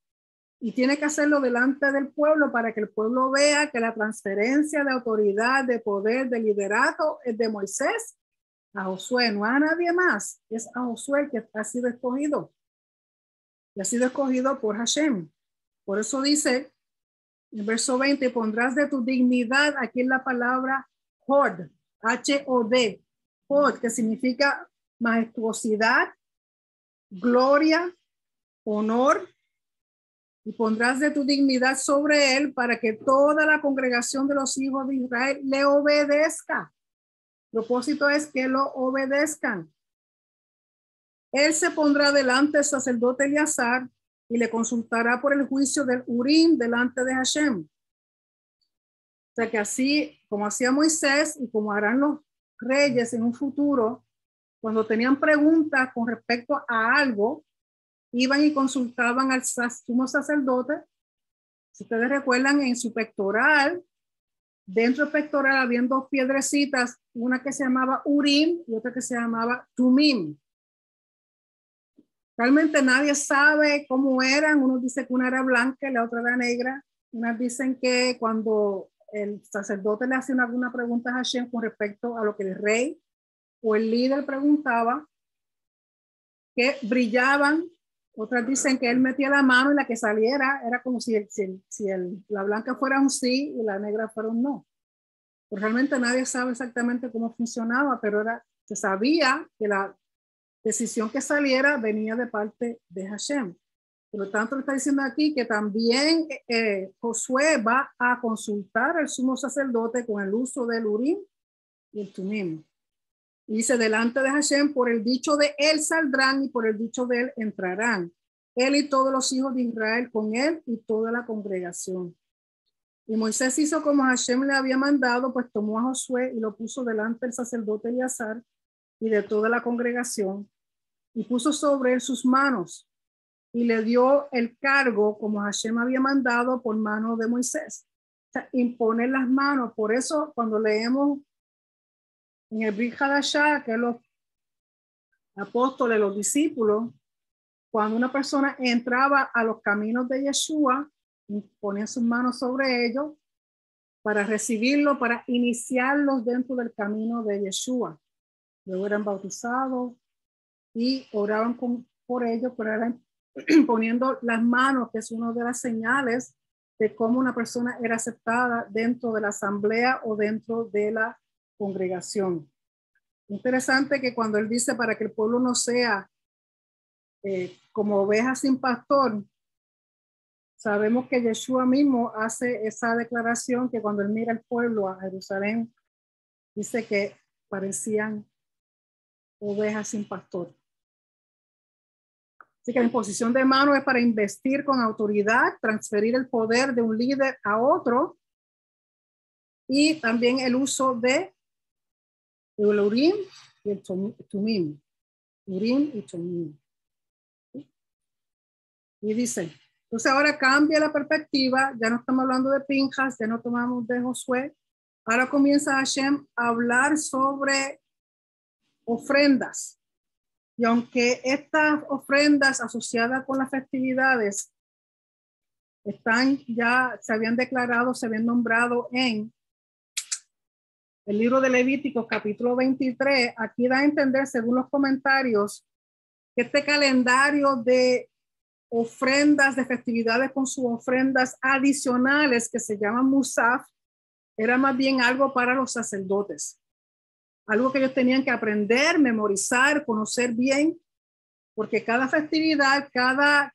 Y tiene que hacerlo delante del pueblo para que el pueblo vea que la transferencia de autoridad, de poder, de liderato es de Moisés a Josué, no a nadie más. Es a Josué el que ha sido escogido. Y ha sido escogido por Hashem. Por eso dice... En verso 20, pondrás de tu dignidad, aquí es la palabra hod, H-O-D, hod, que significa majestuosidad, gloria, honor, y pondrás de tu dignidad sobre él para que toda la congregación de los hijos de Israel le obedezca. El propósito es que lo obedezcan. Él se pondrá delante del sacerdote Eleazar, y le consultará por el juicio del Urim delante de Hashem. O sea que así como hacía Moisés y como harán los reyes en un futuro, cuando tenían preguntas con respecto a algo, iban y consultaban al sumo sacerdote. Si ustedes recuerdan, en su pectoral, dentro del pectoral habían dos piedrecitas, una que se llamaba Urim y otra que se llamaba Tumim. Realmente nadie sabe cómo eran. Unos dicen que una era blanca y la otra era negra. Unas dicen que cuando el sacerdote le hacía alguna pregunta a Hashem con respecto a lo que el rey o el líder preguntaba, que brillaban. Otras dicen que él metía la mano y la que saliera era como si la blanca fuera un sí y la negra fuera un no. Pero realmente nadie sabe exactamente cómo funcionaba, pero se sabía que la decisión que saliera venía de parte de Hashem. Por lo tanto, le está diciendo aquí que también Josué va a consultar al sumo sacerdote con el uso del Urim y el Tumim. Y dice, delante de Hashem, por el dicho de él saldrán y por el dicho de él entrarán. Él y todos los hijos de Israel con él y toda la congregación. Y Moisés hizo como Hashem le había mandado, pues tomó a Josué y lo puso delante del sacerdote Eleazar y de toda la congregación, y puso sobre él sus manos, y le dio el cargo como Hashem había mandado por mano de Moisés. O sea, imponer las manos. Por eso, cuando leemos en el Brit Hadashá, que los apóstoles, los discípulos, cuando una persona entraba a los caminos de Yeshua, ponía sus manos sobre ellos para recibirlo, para iniciarlos dentro del camino de Yeshua. Luego eran bautizados y oraban por ellos, pero eran poniendo las manos, que es una de las señales de cómo una persona era aceptada dentro de la asamblea o dentro de la congregación. Interesante que cuando él dice para que el pueblo no sea como oveja sin pastor, sabemos que Yeshua mismo hace esa declaración que cuando él mira el pueblo a Jerusalén, dice que parecían ovejas sin pastor. Así que la imposición de manos es para investir con autoridad, transferir el poder de un líder a otro, y también el uso de el Urim y el Tumim. Urim y Tumim. Y dice, entonces ahora cambia la perspectiva, ya no estamos hablando de Pinjas, ya no tomamos de Josué, ahora comienza Hashem a hablar sobre ofrendas. Y aunque estas ofrendas asociadas con las festividades se habían nombrado en el libro de Levíticos capítulo 23, aquí da a entender, según los comentarios, que este calendario de ofrendas, de festividades con sus ofrendas adicionales que se llaman musaf, era más bien algo para los sacerdotes. Algo que ellos tenían que aprender, memorizar, conocer bien, porque cada festividad, cada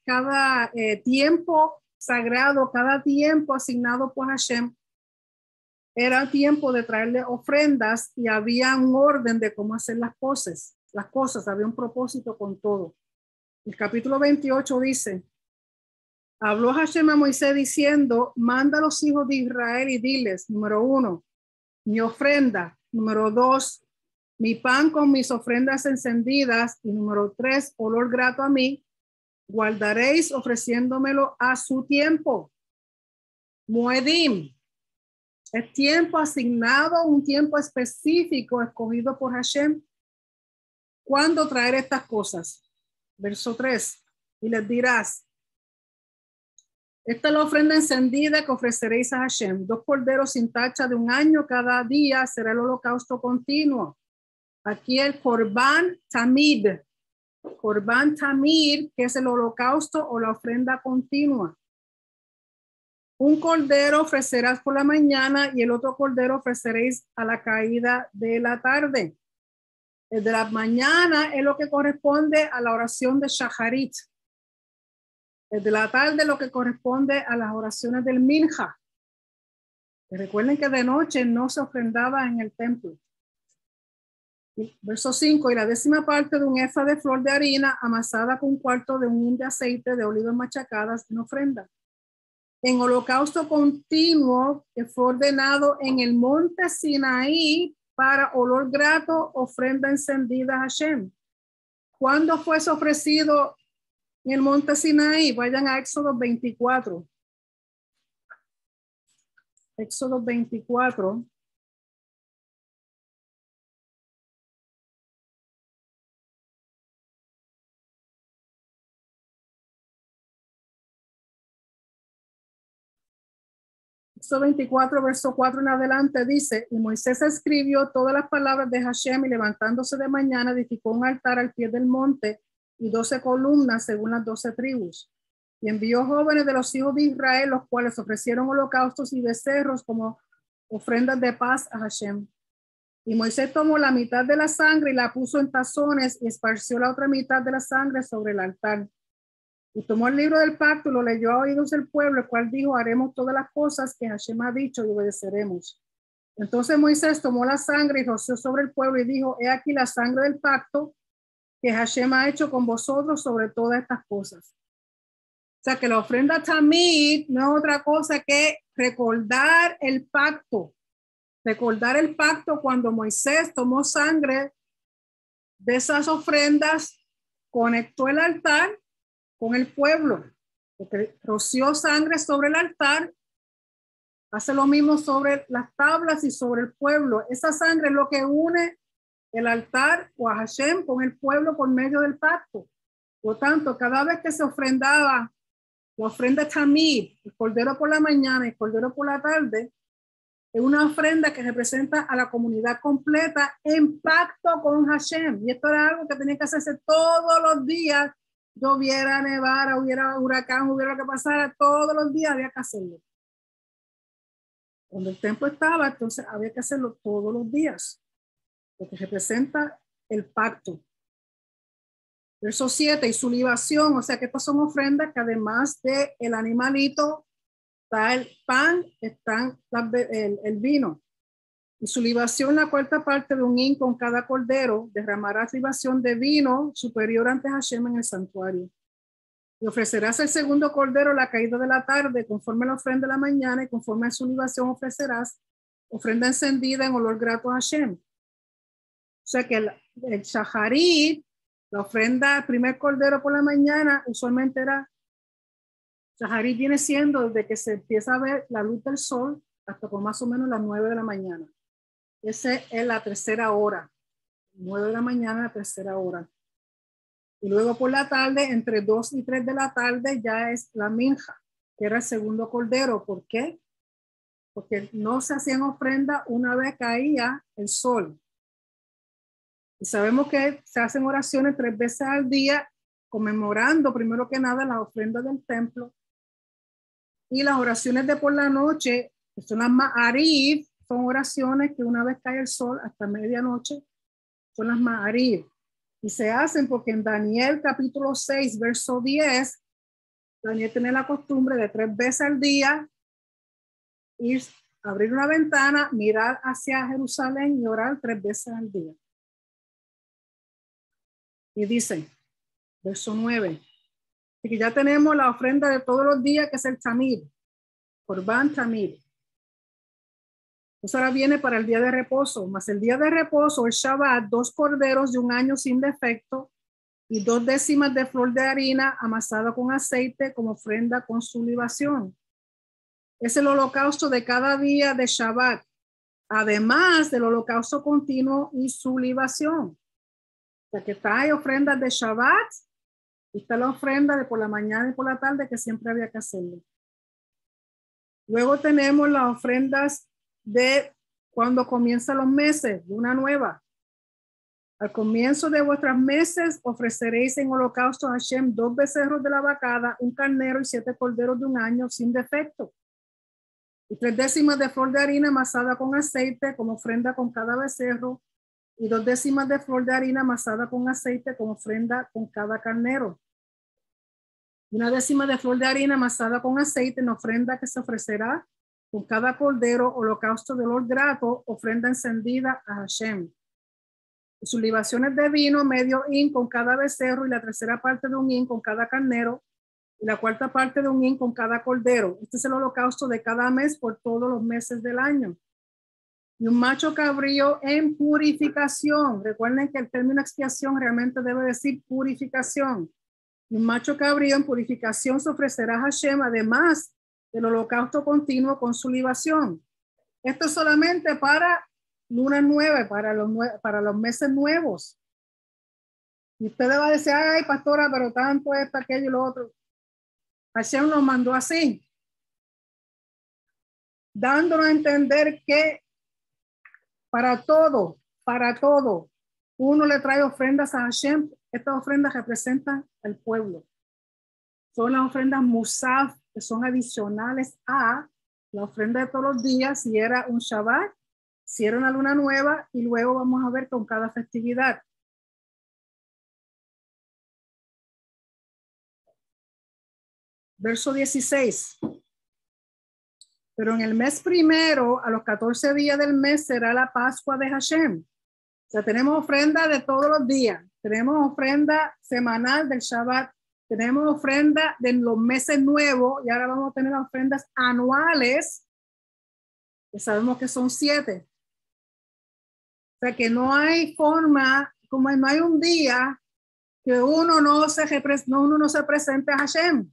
tiempo sagrado, cada tiempo asignado por Hashem, era tiempo de traerle ofrendas y había un orden de cómo hacer las cosas, había un propósito con todo. El capítulo 28 dice, habló Hashem a Moisés diciendo, manda a los hijos de Israel y diles, número 1, mi ofrenda, número 2, mi pan con mis ofrendas encendidas, y número 3, olor grato a mí, guardaréis ofreciéndomelo a su tiempo. Moedim, es tiempo asignado, un tiempo específico escogido por Hashem. ¿Cuándo traer estas cosas? Verso 3, y les dirás, esta es la ofrenda encendida que ofreceréis a Hashem. 2 corderos sin tacha de 1 año cada día será el holocausto continuo. Aquí el Korban Tamid, que es el holocausto o la ofrenda continua. 1 cordero ofrecerás por la mañana y el otro cordero ofreceréis a la caída de la tarde. El de la mañana es lo que corresponde a la oración de Shacharit. El de la tarde lo que corresponde a las oraciones del Minja. Recuerden que de noche no se ofrendaba en el templo. Verso 5, y la 10ª parte de 1 efa de flor de harina amasada con 1/4 de 1 hin de aceite de olivas machacadas en ofrenda. En holocausto continuo que fue ordenado en el monte Sinaí para olor grato, ofrenda encendida a Hashem. ¿Cuándo fue ofrecido en el monte Sinaí? Vayan a Éxodo 24. Éxodo 24. Éxodo 24, verso 4 en adelante dice, y Moisés escribió todas las palabras de Hashem y levantándose de mañana edificó un altar al pie del monte y 12 columnas según las 12 tribus. Y envió jóvenes de los hijos de Israel, los cuales ofrecieron holocaustos y becerros como ofrendas de paz a Hashem. Y Moisés tomó la mitad de la sangre y la puso en tazones y esparció la otra mitad de la sangre sobre el altar. Y tomó el libro del pacto y lo leyó a oídos del pueblo, el cual dijo, haremos todas las cosas que Hashem ha dicho y obedeceremos. Entonces Moisés tomó la sangre y roció sobre el pueblo y dijo, he aquí la sangre del pacto que Hashem ha hecho con vosotros sobre todas estas cosas. O sea que la ofrenda Tamid no es otra cosa que recordar el pacto. Recordar el pacto cuando Moisés tomó sangre de esas ofrendas, conectó el altar con el pueblo, porque roció sangre sobre el altar, hace lo mismo sobre las tablas y sobre el pueblo. Esa sangre es lo que une el altar o a Hashem con el pueblo por medio del pacto. Por tanto, cada vez que se ofrendaba la ofrenda Tamid, el cordero por la mañana y el cordero por la tarde, es una ofrenda que representa a la comunidad completa en pacto con Hashem. Y esto era algo que tenía que hacerse todos los días. Yo hubiera nevara, hubiera huracán, hubiera lo que pasara, todos los días había que hacerlo. Cuando el templo estaba, entonces había que hacerlo todos los días, lo que representa el pacto. Verso 7, y su libación, o sea que estas son ofrendas que además del animalito, está el pan, están el vino. Y su libación, la 4ª parte de 1 hin con cada cordero, derramarás libación de vino superior ante Hashem en el santuario. Y ofrecerás el 2º cordero la caída de la tarde, conforme a la ofrenda de la mañana, y conforme a su libación ofrecerás ofrenda encendida en olor grato a Hashem. O sea que el Shacharit, la ofrenda, el 1er cordero por la mañana, usualmente era, Shacharit viene siendo desde que se empieza a ver la luz del sol hasta por más o menos las 9 de la mañana. Esa es la 3ª hora, 9 de la mañana, la 3ª hora. Y luego por la tarde, entre 2 y 3 de la tarde, ya es la minja, que era el 2º cordero. ¿Por qué? Porque no se hacían ofrendas una vez caía el sol. Y sabemos que se hacen oraciones 3 veces al día, conmemorando primero que nada las ofrendas del templo. Y las oraciones de por la noche, que son las ma'arif, son oraciones que una vez cae el sol hasta medianoche, son las ma'arif. Y se hacen porque en Daniel capítulo 6, verso 10, Daniel tiene la costumbre de 3 veces al día ir, abrir una ventana, mirar hacia Jerusalén y orar 3 veces al día. Y dice, verso 9, que ya tenemos la ofrenda de todos los días, que es el tamid, corbán tamid. Pues ahora viene para el día de reposo, más el día de reposo, el Shabbat, 2 corderos de 1 año sin defecto y 2 décimas de flor de harina amasada con aceite como ofrenda con su libación. Es el holocausto de cada día de Shabbat, además del holocausto continuo y su libación. O sea que está, hay ofrendas de Shabbat y está la ofrenda de por la mañana y por la tarde que siempre había que hacerlo. Luego tenemos las ofrendas de cuando comienzan los meses, de una nueva. Al comienzo de vuestras meses ofreceréis en holocausto a Hashem 2 becerros de la vacada, 1 carnero y 7 corderos de 1 año sin defecto. Y 3 décimas de flor de harina amasada con aceite como ofrenda con cada becerro. Y 2 décimas de flor de harina amasada con aceite como ofrenda con cada carnero. 1 décima de flor de harina amasada con aceite en ofrenda que se ofrecerá con cada cordero, holocausto de olor grato, ofrenda encendida a Hashem. Y sus libaciones de vino, medio hin con cada becerro y la 3/4 de 1 hin con cada carnero y la 4/4 de 1 hin con cada cordero. Este es el holocausto de cada mes por todos los meses del año. Y un macho cabrío en purificación. Recuerden que el término expiación realmente debe decir purificación. Y un macho cabrío en purificación se ofrecerá a Hashem, además del holocausto continuo con su libación. Esto es solamente para luna nueva, para los meses nuevos. Y usted va a decir, ay pastora, pero tanto esto, aquello y lo otro. Hashem nos mandó así, dándonos a entender que para todo, uno le trae ofrendas a Hashem. Estas ofrendas representan al pueblo. Son las ofrendas musaf, que son adicionales a la ofrenda de todos los días, si era un Shabbat, si era una luna nueva, y luego vamos a ver con cada festividad. Verso 16. Pero en el mes primero, a los 14 días del mes, será la Pascua de Hashem. O sea, tenemos ofrenda de todos los días, tenemos ofrenda semanal del Shabbat, tenemos ofrenda de los meses nuevos y ahora vamos a tener ofrendas anuales, que sabemos que son 7. O sea que no hay forma, como no hay un día que uno no se presente a Hashem.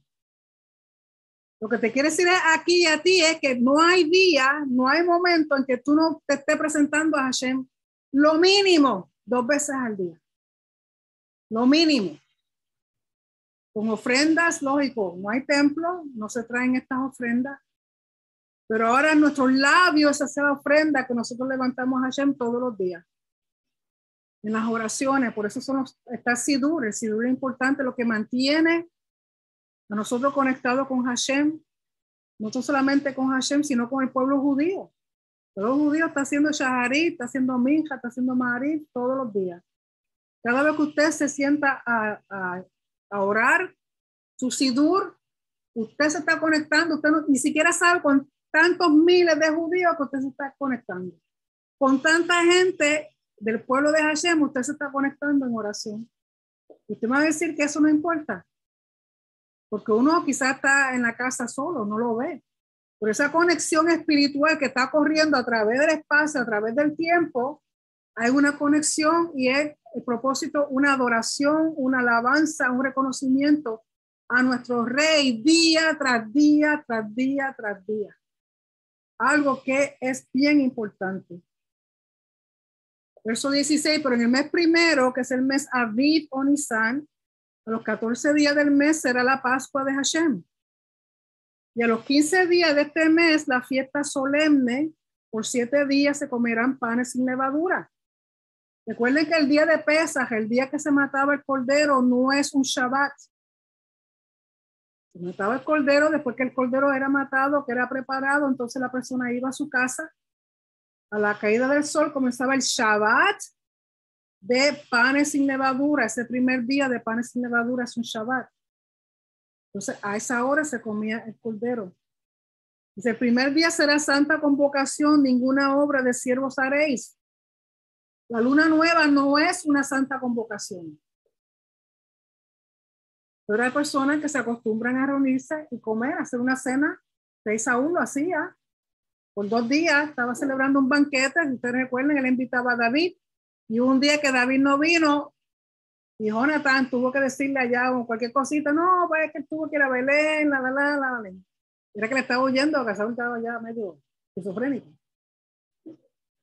Lo que te quiere decir aquí a ti es que no hay día, no hay momento en que tú no te estés presentando a Hashem, lo mínimo 2 veces al día. Lo mínimo. Con ofrendas, lógico, no hay templo, no se traen estas ofrendas, pero ahora en nuestros labios esa es la ofrenda que nosotros levantamos a Hashem todos los días, en las oraciones. Por eso está Sidur, el Sidur es importante, lo que mantiene a nosotros conectados con Hashem, no solamente con Hashem, sino con el pueblo judío. El pueblo judío está haciendo shaharit, está haciendo minja, está haciendo maharit todos los días. Cada vez que usted se sienta a orar, su sidur, usted se está conectando, usted no, ni siquiera sabe con tantos miles de judíos que usted se está conectando. Con tanta gente del pueblo de Hashem, usted se está conectando en oración. Y usted me va a decir que eso no importa, porque uno quizás está en la casa solo, no lo ve. Pero esa conexión espiritual que está corriendo a través del espacio, a través del tiempo, hay una conexión y es el propósito, una adoración, una alabanza, un reconocimiento a nuestro Rey día tras día, tras día, tras día. Algo que es bien importante. Verso 16, pero en el mes primero, que es el mes Aviv o Nisan, a los 14 días del mes será la Pascua de Hashem. Y a los 15 días de este mes, la fiesta solemne, por 7 días se comerán panes sin levadura. Recuerden que el día de Pesaj, el día que se mataba el cordero, no es un Shabbat. Se mataba el cordero, después que el cordero era matado, que era preparado, entonces la persona iba a su casa. A la caída del sol comenzaba el Shabbat de panes sin levadura. Ese primer día de panes sin levadura es un Shabbat. Entonces a esa hora se comía el cordero. Dice, el primer día será santa convocación, ninguna obra de siervos haréis. La luna nueva no es una santa convocación. Pero hay personas que se acostumbran a reunirse y comer, hacer una cena. 6 a 1 lo hacía. Por 2 días estaba celebrando un banquete. Si ustedes recuerdan, él invitaba a David. Y un día que David no vino, y Jonathan tuvo que decirle allá o cualquier cosita. No, pues es que tuvo que ir a Belén, la. Era que le estaba huyendo, que estaba ya medio esquizofrénico.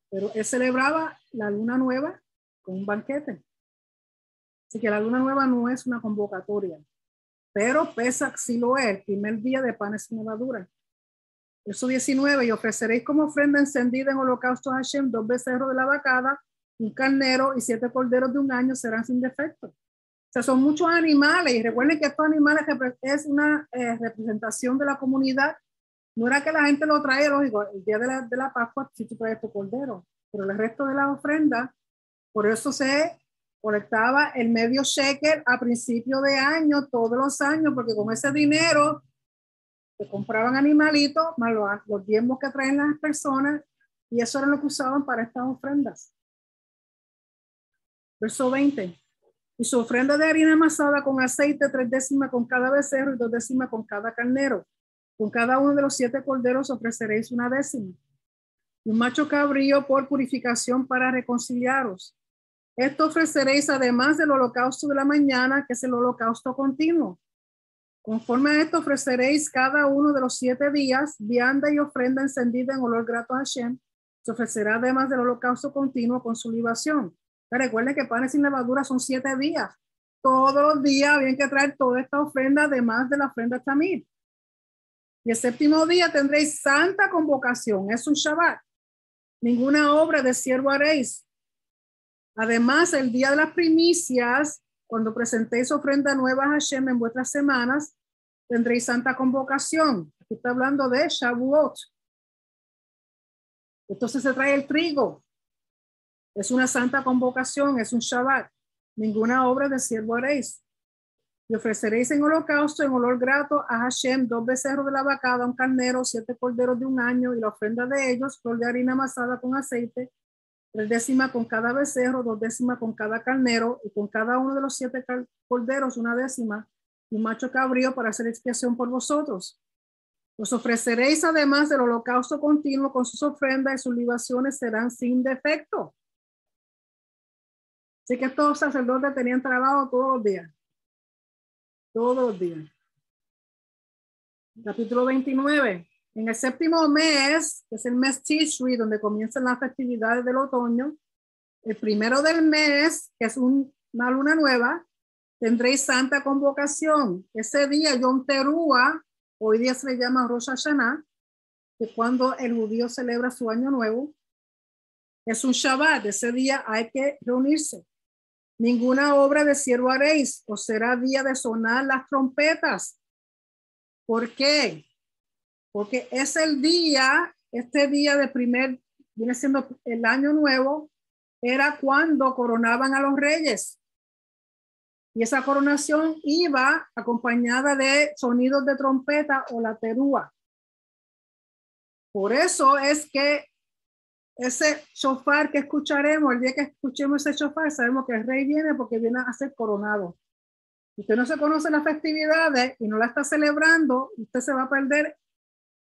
Pero él celebraba la luna nueva con un banquete. Así que la luna nueva no es una convocatoria, pero Pesach sí lo es, el primer día de panes sin levadura. Verso 19, y ofreceréis como ofrenda encendida en holocausto a Hashem 2 becerros de la vacada, 1 carnero y 7 corderos de 1 año serán sin defecto. O sea, son muchos animales, y recuerden que estos animales es una representación de la comunidad. No era que la gente lo traía, lógico, el día de la Pascua sí tú traes tu cordero, pero el resto de las ofrendas, por eso se colectaba el medio shekel a principio de año, todos los años, porque con ese dinero se compraban animalitos, más los diezmos que traen las personas, y eso era lo que usaban para estas ofrendas. Verso 20. Y su ofrenda de harina amasada con aceite, 3 décimas con cada becerro y 2 décimas con cada carnero. Con cada uno de los 7 corderos ofreceréis 1 décima. Y 1 macho cabrío por purificación para reconciliaros. Esto ofreceréis además del holocausto de la mañana, que es el holocausto continuo. Conforme a esto ofreceréis cada uno de los 7 días, vianda y ofrenda encendida en olor grato a Hashem. Se ofrecerá además del holocausto continuo con su libación. Pero recuerden que panes sin levadura son 7 días. Todos los días habían que traer toda esta ofrenda, además de la ofrenda tamil. Y el 7º día tendréis santa convocación. Es un Shabbat. Ninguna obra de siervo haréis. Además, el día de las primicias, cuando presentéis ofrenda nueva a Hashem en vuestras semanas, tendréis santa convocación. Aquí está hablando de Shavuot. Entonces se trae el trigo. Es una santa convocación, es un Shabbat. Ninguna obra de siervo haréis. Y ofreceréis en holocausto, en olor grato a Hashem, 2 becerros de la vacada, 1 carnero, 7 corderos de 1 año, y la ofrenda de ellos, flor de harina amasada con aceite, 3 décimas con cada becerro, 2 décimas con cada carnero, y con cada uno de los 7 corderos 1 décima, y 1 macho cabrío para hacer expiación por vosotros. Os ofreceréis además del holocausto continuo con sus ofrendas, y sus libaciones serán sin defecto. Así que estos sacerdotes tenían trabajo todos los días. Todos los días. Capítulo 29. En el 7º mes, que es el mes Tishri, donde comienzan las festividades del otoño, el 1º del mes, que es una luna nueva, tendréis santa convocación. Ese día, Yom Teruah, hoy día se le llama Rosh Hashanah, que es cuando el judío celebra su año nuevo. Es un Shabbat, ese día hay que reunirse. Ninguna obra de siervo haréis, o será día de sonar las trompetas. ¿Por qué? Porque es el día, este día de primer, viene siendo el año nuevo, era cuando coronaban a los reyes. Y esa coronación iba acompañada de sonidos de trompeta o la terúa. Por eso es que ese shofar que escucharemos, el día que escuchemos ese shofar, sabemos que el rey viene porque viene a ser coronado. Si usted no se conoce las festividades y no la está celebrando, usted se va a perder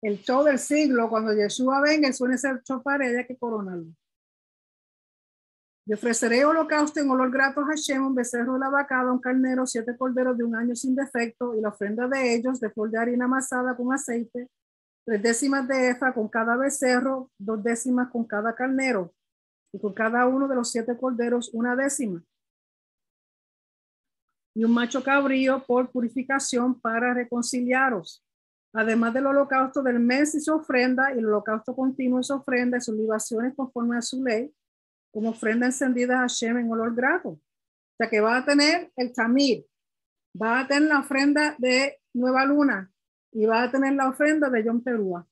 el show del siglo. Cuando Yeshua venga y suene ese shofar, hay que coronarlo. Y ofreceré holocausto en olor grato a Hashem, 1 becerro de la vacada, 1 carnero, 7 corderos de 1 año sin defecto, y la ofrenda de ellos de flor de harina amasada con aceite, 3 décimas de efa con cada becerro, 2 décimas con cada carnero, y con cada uno de los 7 corderos 1 décima. Y 1 macho cabrío por purificación para reconciliaros. Además del holocausto del mes y su ofrenda, y el holocausto continuo y su ofrenda, y sus libaciones conforme a su ley, como ofrenda encendida a Hashem en olor grato. O sea que va a tener el tamir, va a tener la ofrenda de nueva luna, y va a tener la ofrenda de Yom Teruah.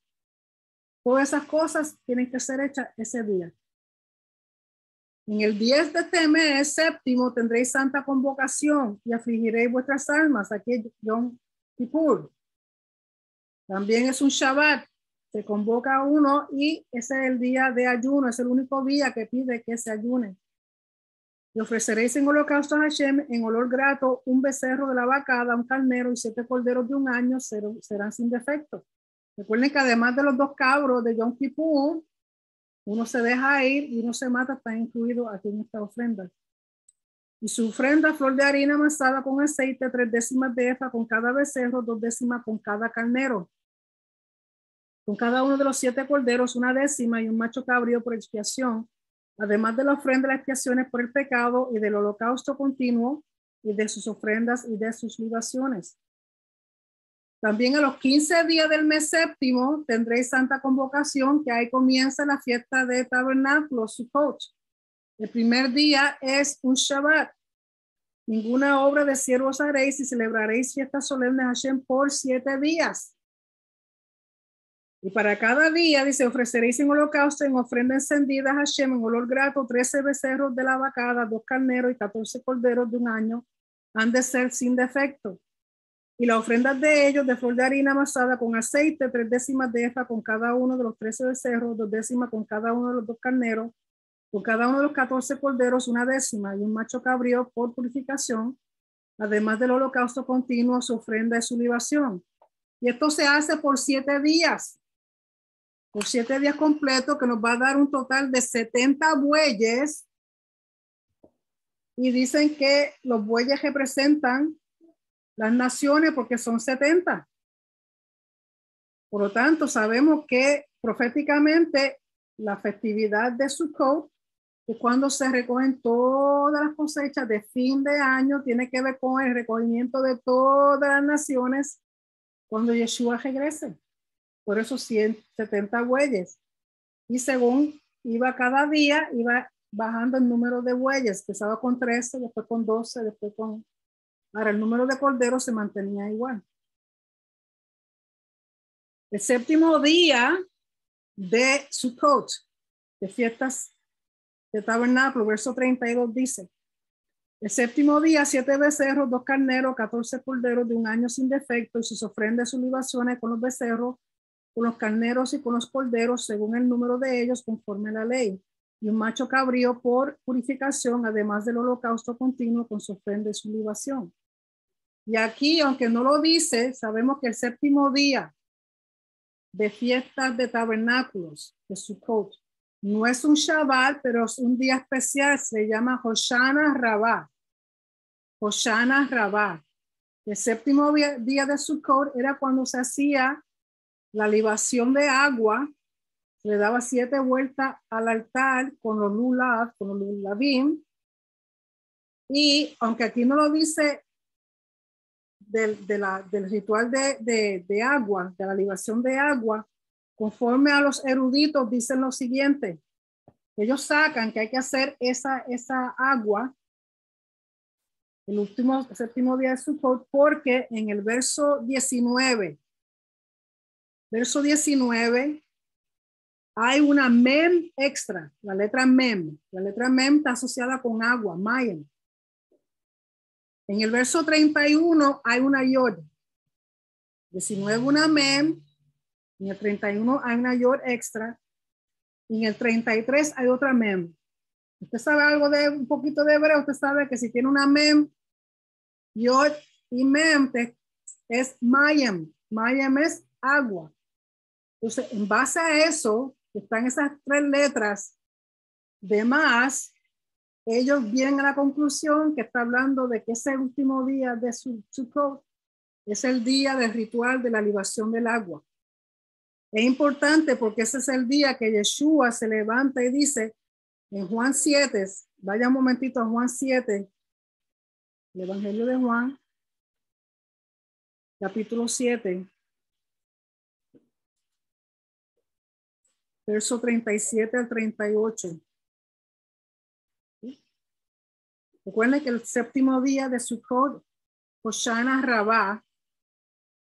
Todas esas cosas tienen que ser hechas ese día. En el 10 de este mes séptimo tendréis santa convocación y afligiréis vuestras almas. Aquí es Yom Kippur. También es un Shabbat. Se convoca a uno y ese es el día de ayuno. Es el único día que pide que se ayune. Y ofreceréis en holocausto a Hashem en olor grato un becerro de la vacada, un carnero y 7 corderos de 1 año serán sin defecto. Recuerden que además de los 2 cabros de Yom Kippur, uno se deja ir y uno se mata, está incluido aquí en esta ofrenda. Y su ofrenda, flor de harina amasada con aceite, 3 décimas de efa con cada becerro, 2 décimas con cada carnero. Con cada uno de los 7 corderos, 1 décima y 1 macho cabrío por expiación. Además de la ofrenda de las expiaciones por el pecado y del holocausto continuo y de sus ofrendas y de sus libaciones. También a los 15 días del mes séptimo tendréis santa convocación, que ahí comienza la fiesta de tabernáculos, Sukkot. El primer día es un Shabbat. Ninguna obra de siervos haréis y celebraréis fiestas solemnes a Hashem por 7 días. Y para cada día, dice, ofreceréis en holocausto, en ofrenda encendida a Hashem, en olor grato, 13 becerros de la vacada, 2 carneros y 14 corderos de 1 año han de ser sin defecto. Y las ofrendas de ellos de flor de harina amasada con aceite, 3 décimas de efa con cada uno de los 13 becerros, 2 décimas con cada uno de los 2 carneros, con cada uno de los 14 corderos, 1 décima y 1 macho cabrío por purificación, además del holocausto continuo, su ofrenda y su libación. Y esto se hace por 7 días, por 7 días completos, que nos va a dar un total de 70 bueyes. Y dicen que los bueyes representan las naciones porque son 70. Por lo tanto, sabemos que proféticamente la festividad de Sukkot, que cuando se recogen todas las cosechas de fin de año, tiene que ver con el recogimiento de todas las naciones cuando Yeshua regrese. Por eso 170 bueyes. Y según iba cada día, iba bajando el número de bueyes. Empezaba con 13, después con 12, después con... Ahora, el número de corderos se mantenía igual. El séptimo día de Sukkot, de fiestas de tabernáculo, verso 32 dice, el séptimo día, 7 becerros, 2 carneros, 14 corderos de 1 año sin defecto, y sus ofrendas y sus libaciones con los becerros, con los carneros y con los corderos, según el número de ellos, conforme a la ley. Y 1 macho cabrío por purificación, además del holocausto continuo con su ofrenda y su libación. Y aquí, aunque no lo dice, sabemos que el séptimo día de fiestas de tabernáculos, de Sukkot, no es un Shabbat, pero es un día especial, se llama Hoshana Rabbah. Hoshana Rabbah. El séptimo día de Sukkot era cuando se hacía la libación de agua. Le daba 7 vueltas al altar con los lulav, con los lulavim. Y aunque aquí no lo dice del ritual de agua, de la libación de agua, conforme a los eruditos dicen lo siguiente. Ellos sacan que hay que hacer esa agua el séptimo día de Sukkot, porque en el verso 19, hay una mem extra, la letra mem. La letra mem está asociada con agua, mayem. En el verso 31 hay una yod. 19 una mem. En el 31 hay una yod extra. Y en el 33 hay otra mem. Usted sabe algo de un poquito de hebreo, usted sabe que si tiene una mem, yod y mem es mayem. Mayem es agua. Entonces, en base a eso, están esas 3 letras de más, ellos vienen a la conclusión que está hablando de que ese último día de Sukkot es el día del ritual de la libación del agua. Es importante porque ese es el día que Yeshua se levanta y dice en Juan 7, vaya un momentito a Juan 7, el Evangelio de Juan, capítulo 7. Verso 37 al 38. ¿Sí? Recuerden que el séptimo día de Sukkot, Hoshana Rabbah,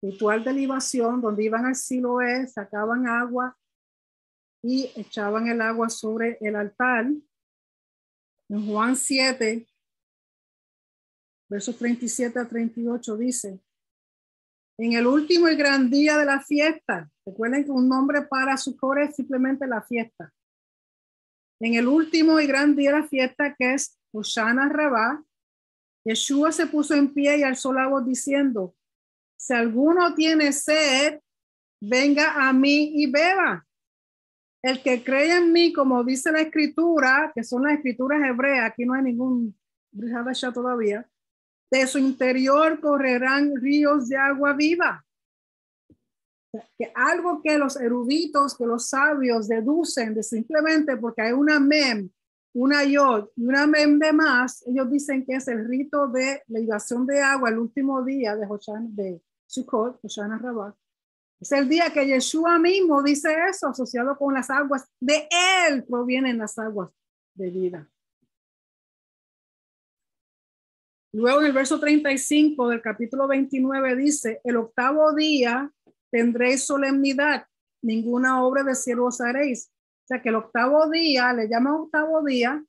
ritual de libación, donde iban al Siloé, sacaban agua y echaban el agua sobre el altar. En Juan 7, versos 37 a 38 dice, en el último y gran día de la fiesta, recuerden que un nombre para su Coré es simplemente la fiesta. En el último y gran día de la fiesta, que es Hoshana Rabá, Yeshua se puso en pie y alzó la voz diciendo, si alguno tiene sed, venga a mí y beba. El que cree en mí, como dice la escritura, que son las escrituras hebreas, aquí no hay ningún Rishadashá todavía, de su interior correrán ríos de agua viva. Que algo que los eruditos, que los sabios deducen de simplemente porque hay una mem, una yod y una mem de más, ellos dicen que es el rito de libación de agua el último día de Hoshana, de Sukkot, Hoshana Rabá. Es el día que Yeshua mismo dice eso, asociado con las aguas. De él provienen las aguas de vida. Luego en el verso 35 del capítulo 29 dice, el octavo día tendréis solemnidad, ninguna obra de siervos haréis. O sea que el octavo día, le llama octavo día,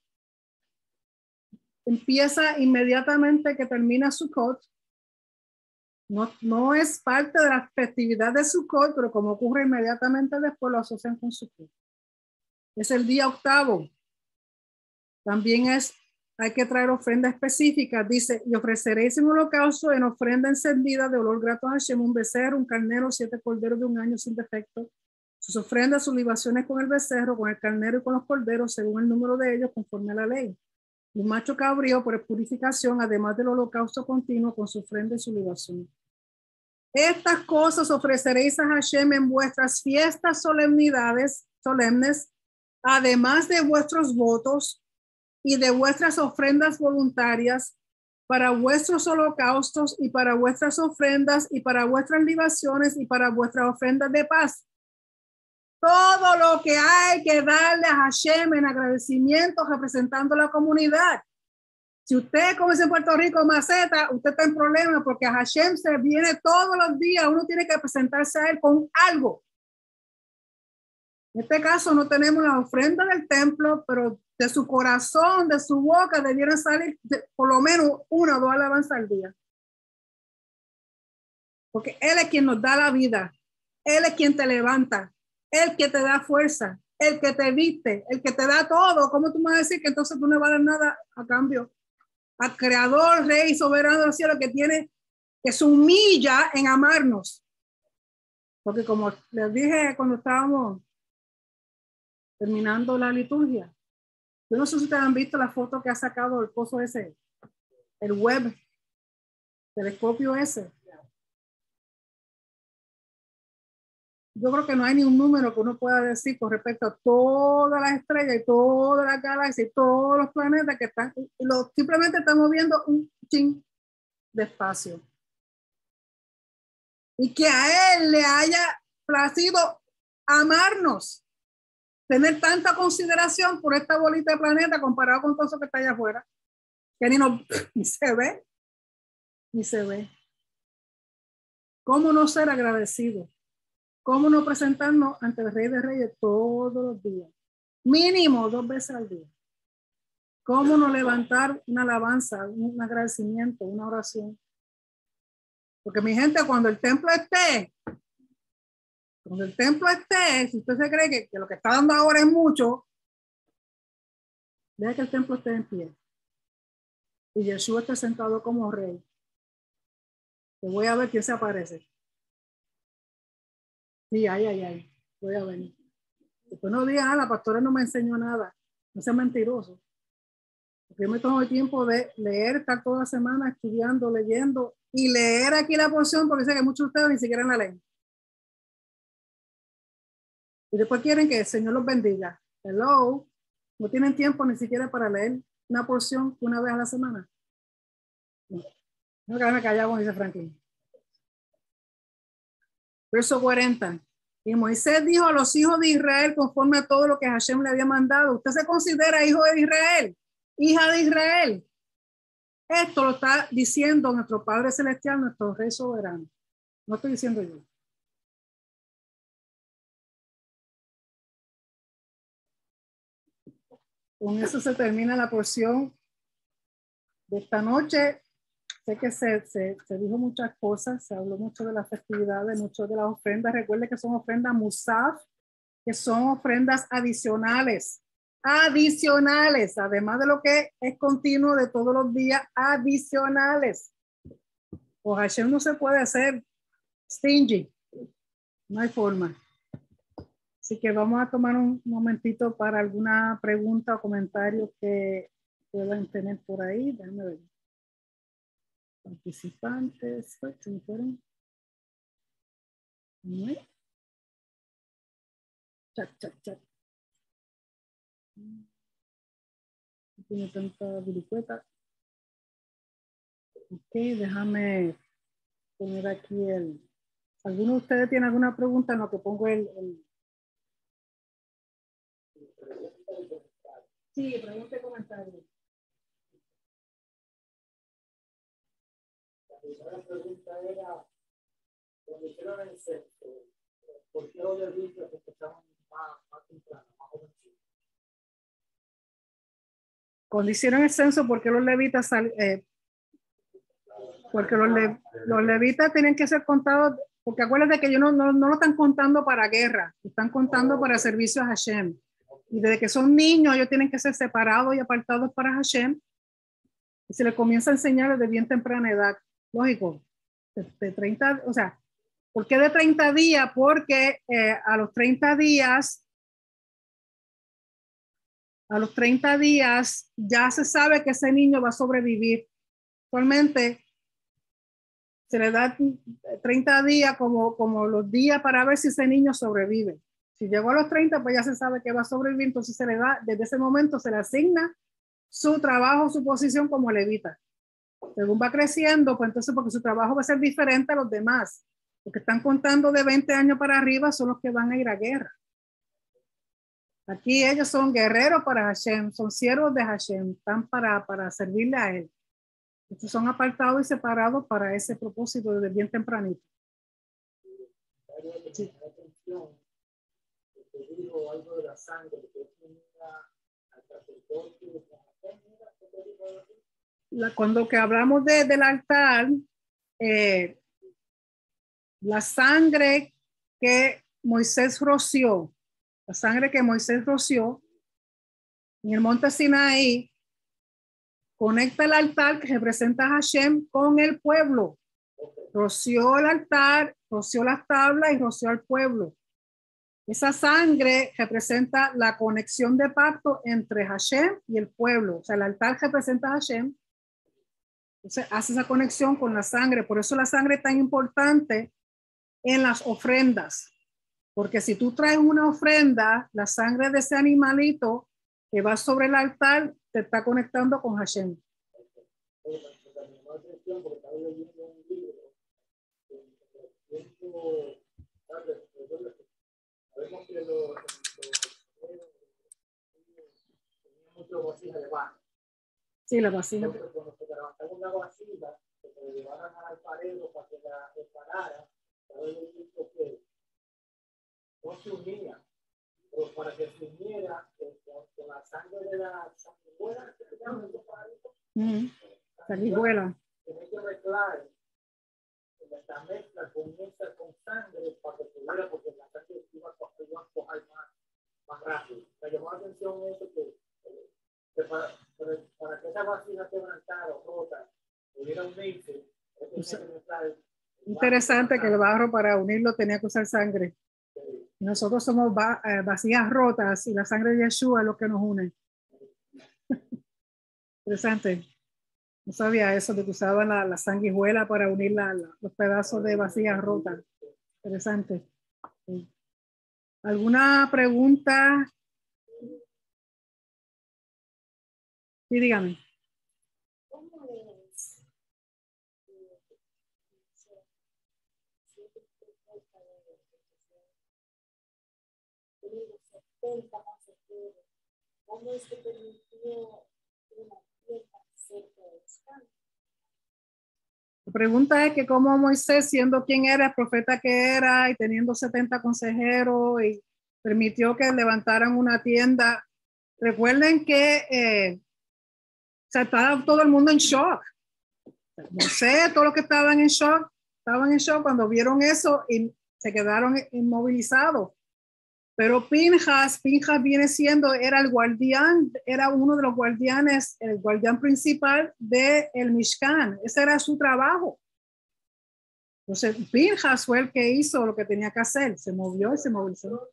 empieza inmediatamente que termina Sukkot. No es parte de la festividad de Sukkot, pero como ocurre inmediatamente después lo asocian con Sukkot. Es el día octavo. También hay que traer ofrenda específica. Dice, y ofreceréis en holocausto, en ofrenda encendida de olor grato a Hashem, un becerro, un carnero, 7 corderos de 1 año sin defecto. Sus ofrendas, sus libaciones con el becerro, con el carnero y con los corderos, según el número de ellos, conforme a la ley. Un macho cabrío por purificación, además del holocausto continuo con su ofrenda y su libación. Estas cosas ofreceréis a Hashem en vuestras fiestas solemnes, además de vuestros votos y de vuestras ofrendas voluntarias, para vuestros holocaustos y para vuestras ofrendas y para vuestras libaciones y para vuestras ofrendas de paz. Todo lo que hay que darle a Hashem en agradecimiento, representando a la comunidad. Si usted, como dice en Puerto Rico, maceta, usted está en problemas porque a Hashem se viene todos los días. Uno tiene que presentarse a él con algo. En este caso no tenemos la ofrenda del templo, pero de su corazón, de su boca, debieron salir por lo menos 1 o 2 alabanzas al día. Porque él es quien nos da la vida. Él es quien te levanta. El que te da fuerza, el que te viste, el que te da todo. ¿Cómo tú me vas a decir que entonces tú no vas a dar nada a cambio? Al Creador, Rey, Soberano del Cielo, que tiene, que se humilla en amarnos. Porque como les dije cuando estábamos terminando la liturgia, yo no sé si ustedes han visto la foto que ha sacado el coso ese, el web, telescopio ese. Yo creo que no hay ni un número que uno pueda decir con respecto a todas las estrellas y todas las galaxias y todos los planetas que están, simplemente estamos viendo un chin de espacio. Y que a él le haya placido amarnos, tener tanta consideración por esta bolita de planeta comparado con todo eso que está allá afuera, que ni se ve. ¿Cómo no ser agradecido? ¿Cómo no presentarnos ante el Rey de Reyes todos los días? Mínimo 2 veces al día. ¿Cómo no levantar una alabanza, un agradecimiento, una oración? Porque mi gente, cuando el templo esté, si usted se cree que lo que está dando ahora es mucho, deja que el templo esté en pie. Y Yeshua esté sentado como rey. Te voy a ver quién se aparece. Sí, ay, voy a venir. Después no digan, la pastora no me enseñó nada. No sea mentiroso. Porque yo me tomo el tiempo de leer, estar toda la semana estudiando, leyendo y leer aquí la porción, porque sé que muchos de ustedes ni siquiera la leen. Y después quieren que el Señor los bendiga. Hello. No tienen tiempo ni siquiera para leer una porción 1 vez a la semana. No quedarme callado, como dice Franklin. Verso 40. Y Moisés dijo a los hijos de Israel conforme a todo lo que Hashem le había mandado. Usted se considera hijo de Israel, hija de Israel. Esto lo está diciendo nuestro Padre Celestial, nuestro Rey Soberano. No estoy diciendo yo. Con eso se termina la porción de esta noche. Sé que se dijo muchas cosas, se habló mucho de las festividades, mucho de las ofrendas. Recuerde que son ofrendas musaf, que son ofrendas adicionales. Adicionales, además de lo que es continuo de todos los días, adicionales. O Hashem no se puede hacer stingy. No hay forma. Así que vamos a tomar un momentito para alguna pregunta o comentario que puedan tener por ahí. Déjame ver. Participantes, ¿se me fueron? Chat. No tiene tanta biricueta. Ok, déjame poner aquí el... ¿Alguno de ustedes tiene alguna pregunta en lo que pongo el... Sí, pregunta y comentario. La primera pregunta era, cuando hicieron el sexto, ¿por qué hoy el día que estaban más temprano, más jovencitos? Cuando hicieron el censo, ¿por qué los levitas los levitas tenían que ser contados? Porque acuérdate que ellos no lo están contando para guerra, lo están contando para servicio a Hashem. Y desde que son niños, ellos tienen que ser separados y apartados para Hashem. Y se les comienza a enseñar desde bien temprana edad. Lógico, de 30, o sea, ¿por qué de 30 días? Porque a los 30 días ya se sabe que ese niño va a sobrevivir. Actualmente se le da 30 días como los días para ver si ese niño sobrevive. Si llegó a los 30, pues ya se sabe que va a sobrevivir, entonces se le da, desde ese momento se le asigna su trabajo, su posición como levita. Según va creciendo, pues entonces porque su trabajo va a ser diferente a los demás. Los que están contando de 20 años para arriba son los que van a ir a guerra. Aquí ellos son guerreros para Hashem, son siervos de Hashem, están para servirle a él. Estos son apartados y separados para ese propósito desde bien tempranito. Sí. Dijo algo de la sangre que cuando que hablamos del altar, la sangre que Moisés roció, en el monte Sinaí, conecta el altar que representa a Hashem con el pueblo. Roció el altar, roció las tablas y roció al pueblo. Esa sangre representa la conexión de pacto entre Hashem y el pueblo. O sea, el altar representa a Hashem. Entonces, hace esa conexión con la sangre. Por eso la sangre es tan importante en las ofrendas. Porque si tú traes una ofrenda, la sangre de ese animalito que va sobre el altar te está conectando con Hashem. Vemos que muchas vasijas de barro. Sí, las vasijas. Entonces, cuando se levantaban una vasija, que se llevaran al paredo para que la reparara, no se unía, pero para que se uniera con la sangre de la sanguijuela, que se llama estos palitos, sanguijuela, tenía que mezclar esta mezcla con sangre para que se uniera, porque la sangre iba a coger más rápido. Me llamó la atención eso que para que esa vasija quebrantada o rota pudiera unirse, interesante que el barro para unirlo tenía que usar sangre. Sí. Nosotros somos vasijas rotas y la sangre de Yeshua es lo que nos une. Sí. Interesante. No sabía eso de que usaban la sanguijuela para unir los pedazos de vasijas rotas. Interesante. Sí. ¿Alguna pregunta? Sí, dígame. ¿Cómo es? ¿Cómo es que permitió una fiesta cerca de Mishkan? La pregunta es que cómo Moisés, siendo quien era, el profeta que era, y teniendo 70 consejeros, y permitió que levantaran una tienda Recuerden que estaba todo el mundo en shock. Moisés, todos los que estaban en shock cuando vieron eso y se quedaron inmovilizados. Pero Pinjas viene siendo, era el guardián, era uno de los guardianes, el guardián principal del Mishkan. Ese era su trabajo. Entonces, Pinjas fue el que hizo lo que tenía que hacer. Se movió y se movilizó.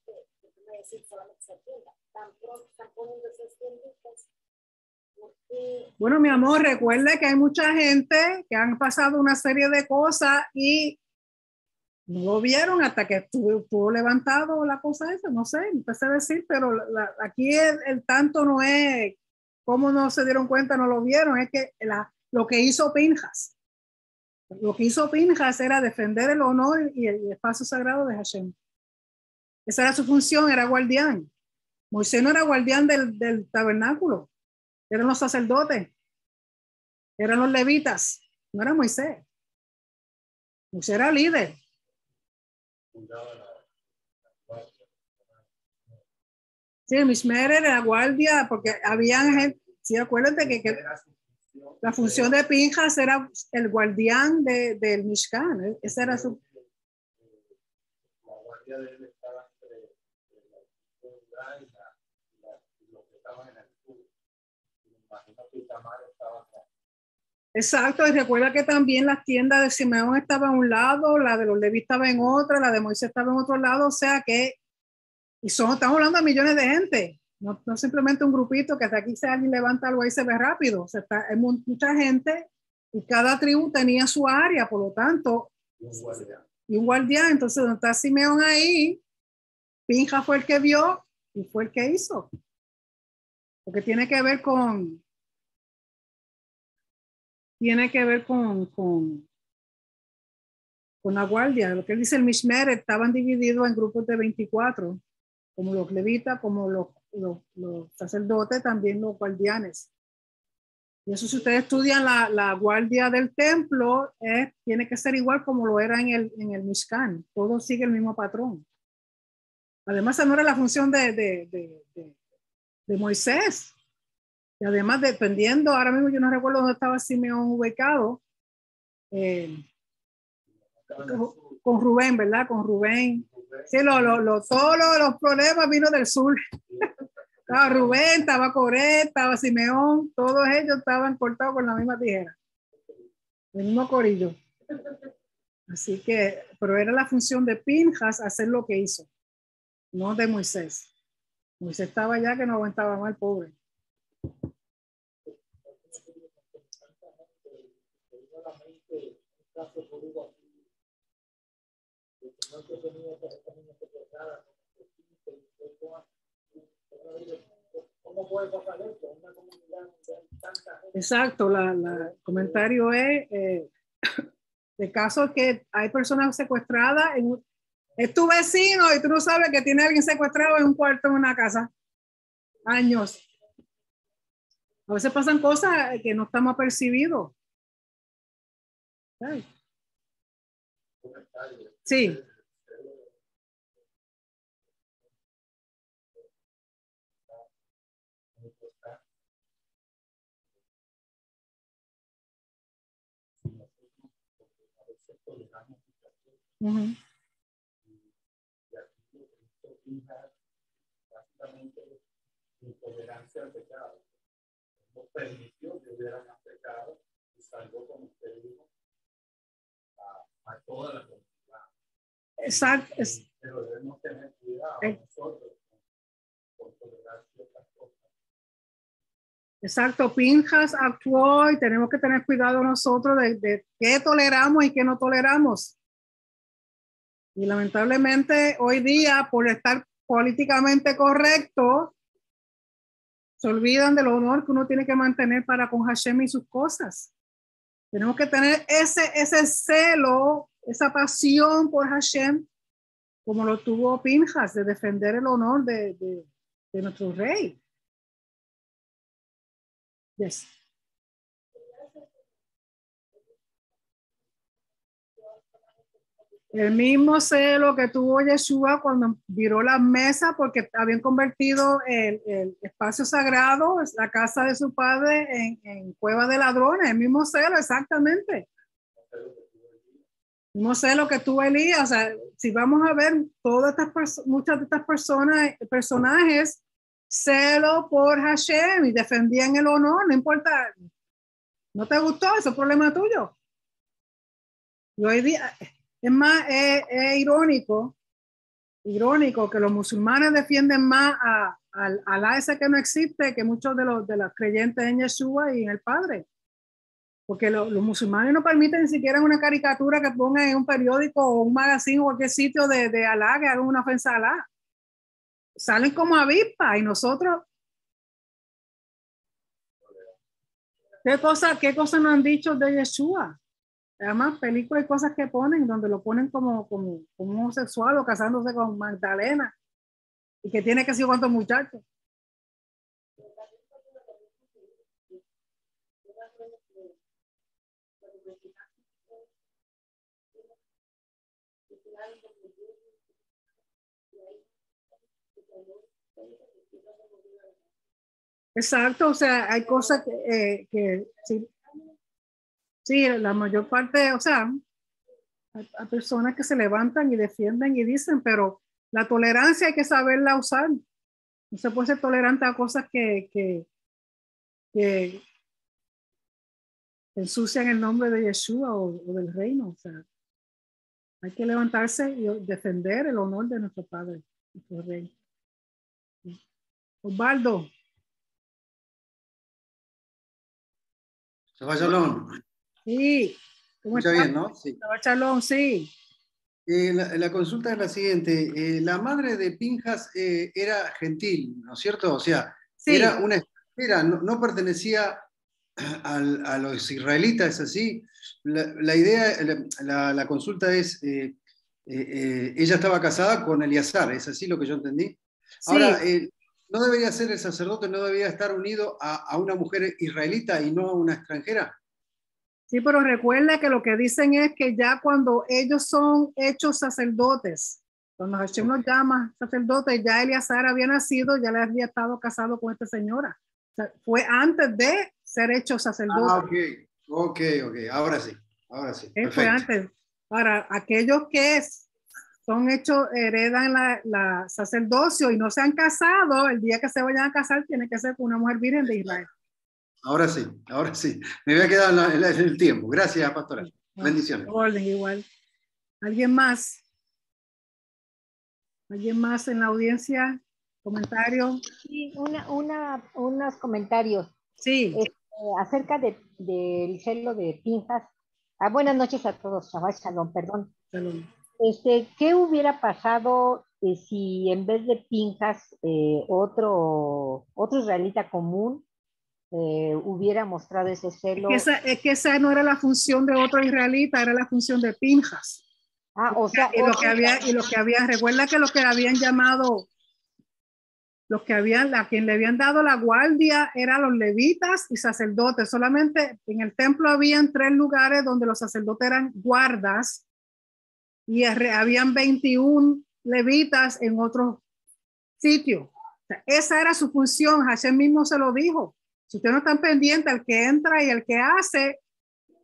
Bueno, mi amor, recuerde que hay mucha gente que han pasado una serie de cosas y no lo vieron hasta que estuvo levantado la cosa esa, no sé, empecé a decir, pero aquí el tanto no es cómo no se dieron cuenta, no lo vieron, es que lo que hizo Pinjas. Lo que hizo Pinjas era defender el honor y el espacio sagrado de Hashem. Esa era su función, era guardián. Moisés no era guardián del tabernáculo, eran los sacerdotes, eran los levitas, no era Moisés. Moisés era líder. Sí, Mishmer era guardia, porque había gente, sí, acuérdate que la función de Pinjas era el guardián del Mishkan, esa era su... La guardia de él estaba entre la Judá y los que estaban en el sur. Imagino que Tamar estaba atrás. Exacto, y recuerda que también las tiendas de Simeón estaba a un lado, la de los Leví estaba en otra, la de Moisés estaba en otro lado, o sea que, estamos hablando de millones de gente, no simplemente un grupito que hasta aquí si alguien levanta algo ahí se ve rápido, hay mucha gente y cada tribu tenía su área, por lo tanto, y un guardián, entonces donde está Simeón ahí, Pinjas fue el que vio y fue el que hizo, porque tiene que ver con la guardia. Lo que dice el Mishmer, estaban divididos en grupos de 24, como los levitas, como los sacerdotes, también los guardianes. Y eso, si ustedes estudian la guardia del templo, tiene que ser igual como lo era en el Mishkan. Todo sigue el mismo patrón. Además, esa no era la función de Moisés. Y además, dependiendo, ahora mismo yo no recuerdo dónde estaba Simeón ubicado, con Rubén, ¿verdad? Con Rubén. Sí, todos los problemas vino del sur. Estaba Rubén, estaba Coré, estaba Simeón, todos ellos estaban cortados con la misma tijera. El mismo corillo. Así que, pero era la función de Pinjas hacer lo que hizo, no de Moisés. Moisés estaba allá que no aguantaba más, pobre. Exacto, el comentario es de casos que hay personas secuestradas, es tu vecino y tú no sabes que tiene alguien secuestrado en un cuarto en una casa, años. A veces pasan cosas que no estamos apercibidos. Ay. Sí. Uh-huh. No permitió que hubieran afectado y salvó, como usted dijo, a toda la comunidad. Exacto. Pero debemos tener cuidado nosotros por tolerar ciertas cosas. Exacto, Pinjas actuó y tenemos que tener cuidado nosotros de qué toleramos y qué no toleramos. Y lamentablemente hoy día, por estar políticamente correcto, se olvidan del honor que uno tiene que mantener para con Hashem y sus cosas. Tenemos que tener ese celo, esa pasión por Hashem, como lo tuvo Pinjas, de defender el honor de nuestro rey. Yes. El mismo celo que tuvo Yeshua cuando viró la mesa, porque habían convertido el espacio sagrado, la casa de su padre, en cueva de ladrones. El mismo celo, exactamente. El mismo celo que tuvo Elías. O sea, si vamos a ver todas estas, muchas de estas personas, personajes, celo por Hashem y defendían el honor, no importa. ¿No te gustó? Eso es problema tuyo. Y hoy día... Es más, es irónico que los musulmanes defienden más al Alá ese que no existe que muchos de los creyentes en Yeshua y en el Padre. Porque los musulmanes no permiten ni siquiera una caricatura que pongan en un periódico o un magazine o cualquier sitio de Alá que hagan una ofensa a Alá. Salen como avispas y nosotros... ¿Qué cosa nos han dicho de Yeshua? Además, películas y cosas que ponen, donde lo ponen como homosexual o casándose con Magdalena y que tiene que ser cuantos muchachos. Exacto, o sea, hay cosas que sí. Sí, la mayor parte, o sea, hay personas que se levantan y defienden y dicen, pero la tolerancia hay que saberla usar. No se puede ser tolerante a cosas que ensucian el nombre de Yeshua o del reino. O sea, hay que levantarse y defender el honor de nuestro Padre, nuestro Rey. Osvaldo. Shabbat Shalom. Sí, ¿cómo está? Bien, ¿no? Sí. Shalom, sí. La consulta es la siguiente. La madre de Pinjas era gentil, ¿no es cierto? O sea, sí. Era una extranjera, no pertenecía a los israelitas, ¿es así? La consulta es, ella estaba casada con Eleazar, ¿es así lo que yo entendí? Sí. Ahora, ¿no debería ser el sacerdote, no debería estar unido a una mujer israelita y no a una extranjera? Sí, pero recuerda que lo que dicen es que ya cuando ellos son hechos sacerdotes, cuando Hashem los llama sacerdotes, ya Eleazar había nacido, ya le había estado casado con esta señora. O sea, fue antes de ser hecho sacerdote. Ah, ok, ahora sí. Fue antes. Ahora, aquellos que son hechos, heredan la sacerdocio y no se han casado, el día que se vayan a casar tiene que ser con una mujer virgen de Israel. Ahora sí. Me voy a quedar en el tiempo. Gracias, pastora. Bendiciones. Orden, igual. ¿Alguien más? ¿Alguien más en la audiencia? ¿Comentario? Sí, unos comentarios. Sí. Acerca del celo de Pinjas. Buenas noches a todos. Shabbat Shalom, perdón. Shalom. ¿Qué hubiera pasado si en vez de Pinjas otro israelita común hubiera mostrado ese celo? Es que esa no era la función de otro israelita, era la función de Pinjas. Ah, o sea, recuerda que los que habían llamado, a quien le habían dado la guardia eran los levitas y sacerdotes. Solamente en el templo habían 3 lugares donde los sacerdotes eran guardas y habían 21 levitas en otro sitio. O sea, esa era su función. Hashem mismo se lo dijo. Si ustedes no están pendientes, el que entra y el que hace,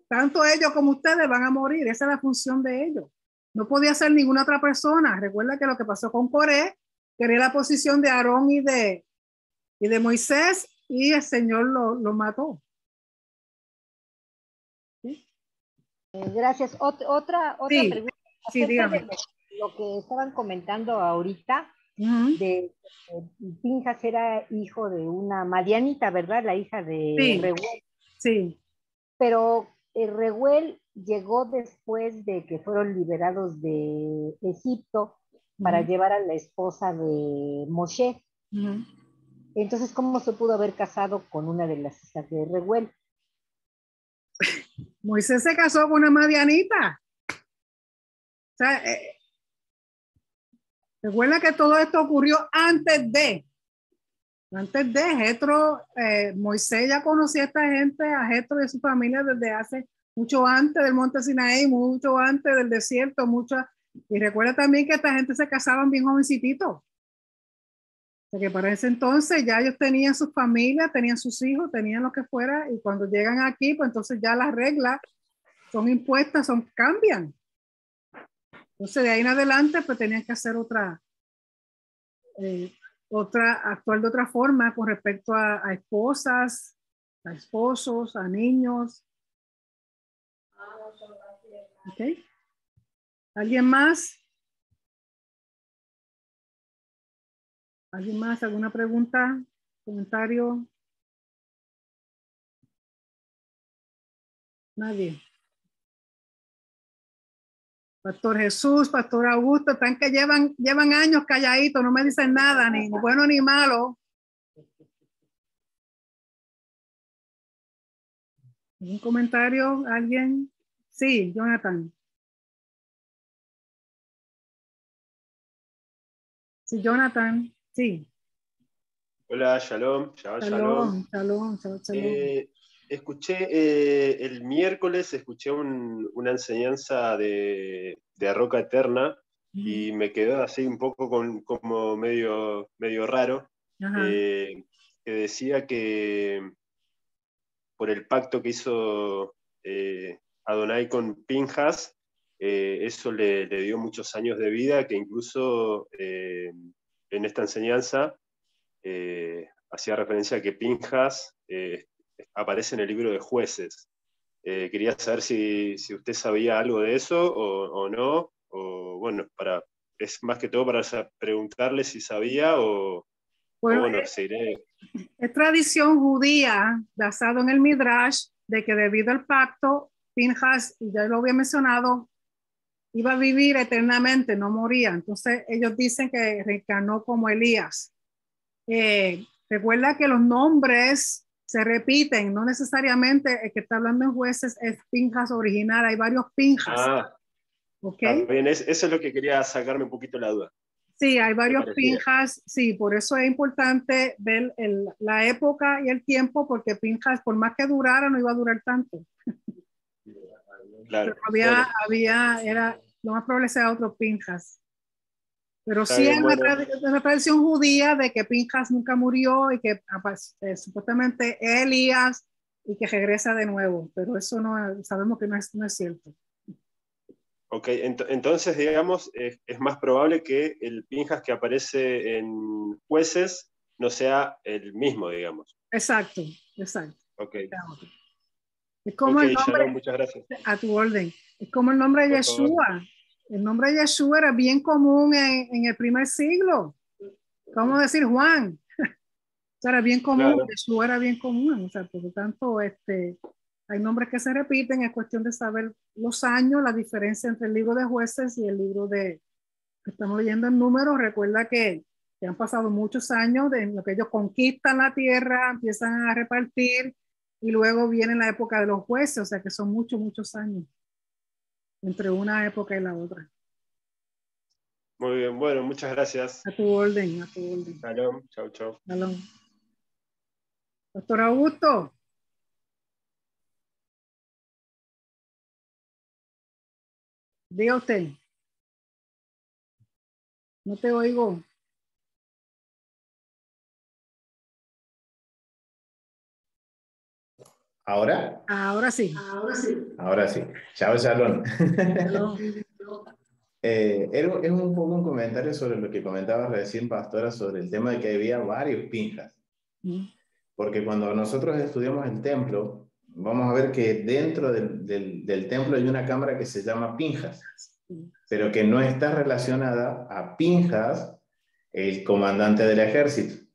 tanto ellos como ustedes van a morir. Esa es la función de ellos. No podía ser ninguna otra persona. Recuerda que lo que pasó con Coré, que era la posición de Aarón y de Moisés, y el Señor lo mató. ¿Sí? Gracias. Otra sí, pregunta. Sí, dígame. Lo que estaban comentando ahorita. De Pinjas era hijo de una madianita, ¿verdad? La hija de Reuel. Sí. Pero Reuel llegó después de que fueron liberados de Egipto para llevar a la esposa de Moshe. Entonces, ¿cómo se pudo haber casado con una de las hijas de Reuel? Moisés se casó con una madianita. O sea, recuerda que todo esto ocurrió antes de Jetro. Moisés ya conocía a esta gente, a Jetro y a su familia desde hace mucho antes del monte Sinaí, mucho antes del desierto, mucho Y recuerda también que esta gente se casaban bien jovencititos. Porque para ese entonces ya ellos tenían sus familias, tenían sus hijos, tenían lo que fuera, y cuando llegan aquí, pues entonces ya las reglas son impuestas, cambian. Entonces de ahí en adelante, pues tenían que hacer otra, actuar de otra forma con respecto a esposas, a esposos, a niños. ¿Okay? ¿Alguien más? ¿Alguien más? ¿Alguna pregunta? ¿Comentario? Nadie. Pastor Jesús, Pastor Augusto, están que llevan años calladitos, no me dicen nada, ni bueno ni malo. ¿Un comentario? ¿Alguien? Sí, Jonathan. Sí, Jonathan. Sí. Hola, Shalom. Shalom. Escuché el miércoles, escuché una enseñanza de Roca Eterna y me quedó así un poco como medio raro, que decía que por el pacto que hizo Adonai con Pinjas, eso le dio muchos años de vida, que incluso... en esta enseñanza hacía referencia a que Pinjas aparece en el libro de Jueces. Quería saber si usted sabía algo de eso o no, o bueno, es más que todo para preguntarle si sabía o bueno, seguiré. Es tradición judía, basado en el Midrash, de que debido al pacto, Pinjas, ya lo había mencionado, iba a vivir eternamente, no moría. Entonces ellos dicen que reencarnó como Elías. Recuerda que los nombres se repiten, no necesariamente el que está hablando en Jueces es Pinjas original, hay varios Pinjas. ¿Okay? Bien, eso es lo que quería sacarme un poquito la duda. Sí, hay varios Pinjas, sí, por eso es importante ver la época y el tiempo, porque Pinjas, por más que durara, no iba a durar tanto. Claro, era lo más probable sea otro Pinjas, pero sí bien, es bueno. Una tradición judía de que Pinjas nunca murió y que supuestamente Elías y que regresa de nuevo, pero eso no sabemos que no es cierto. Ok, entonces digamos es más probable que el Pinjas que aparece en Jueces no sea el mismo, digamos. Exacto. Okay. Es como el nombre, Shalom, a tu orden, es como el nombre de Yeshua. El nombre de Yeshua era bien común en el primer siglo. ¿Cómo decir Juan? Era bien común, claro. Yeshua era bien común. O sea, por lo tanto, hay nombres que se repiten. Es cuestión de saber los años, la diferencia entre el libro de Jueces y el libro que estamos leyendo en Números. Recuerda que han pasado muchos años de lo que ellos conquistan la tierra, empiezan a repartir. Y luego viene la época de los jueces, o sea que son muchos, muchos años entre una época y la otra. Muy bien, bueno, muchas gracias. A tu orden. Shalom, chau. Shalom. Doctor Augusto. Diga usted. No te oigo. ¿Ahora? Ahora sí. Shalom. Es un poco un comentario sobre lo que comentaba recién, Pastora, sobre el tema de que había varios Pinjas. Porque cuando nosotros estudiamos el templo, vamos a ver que dentro del templo hay una cámara que se llama Pinjas, pero que no está relacionada a Pinjas, el comandante del ejército.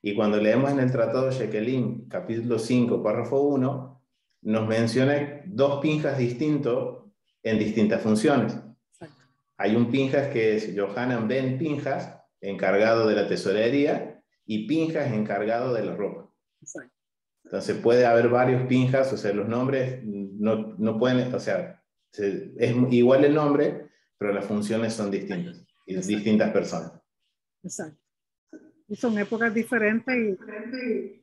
Y cuando leemos en el Tratado Shekelim, capítulo 5, párrafo 1, nos menciona dos Pinjas distintos en distintas funciones. Exacto. Hay un Pinjas que es Yohanan ben Pinjas, encargado de la tesorería, y Pinjas encargado de la ropa. Exacto. Entonces puede haber varios Pinjas, o sea, los nombres no pueden, o sea, es igual el nombre, pero las funciones son distintas, y distintas personas. Exacto. Y son épocas diferentes y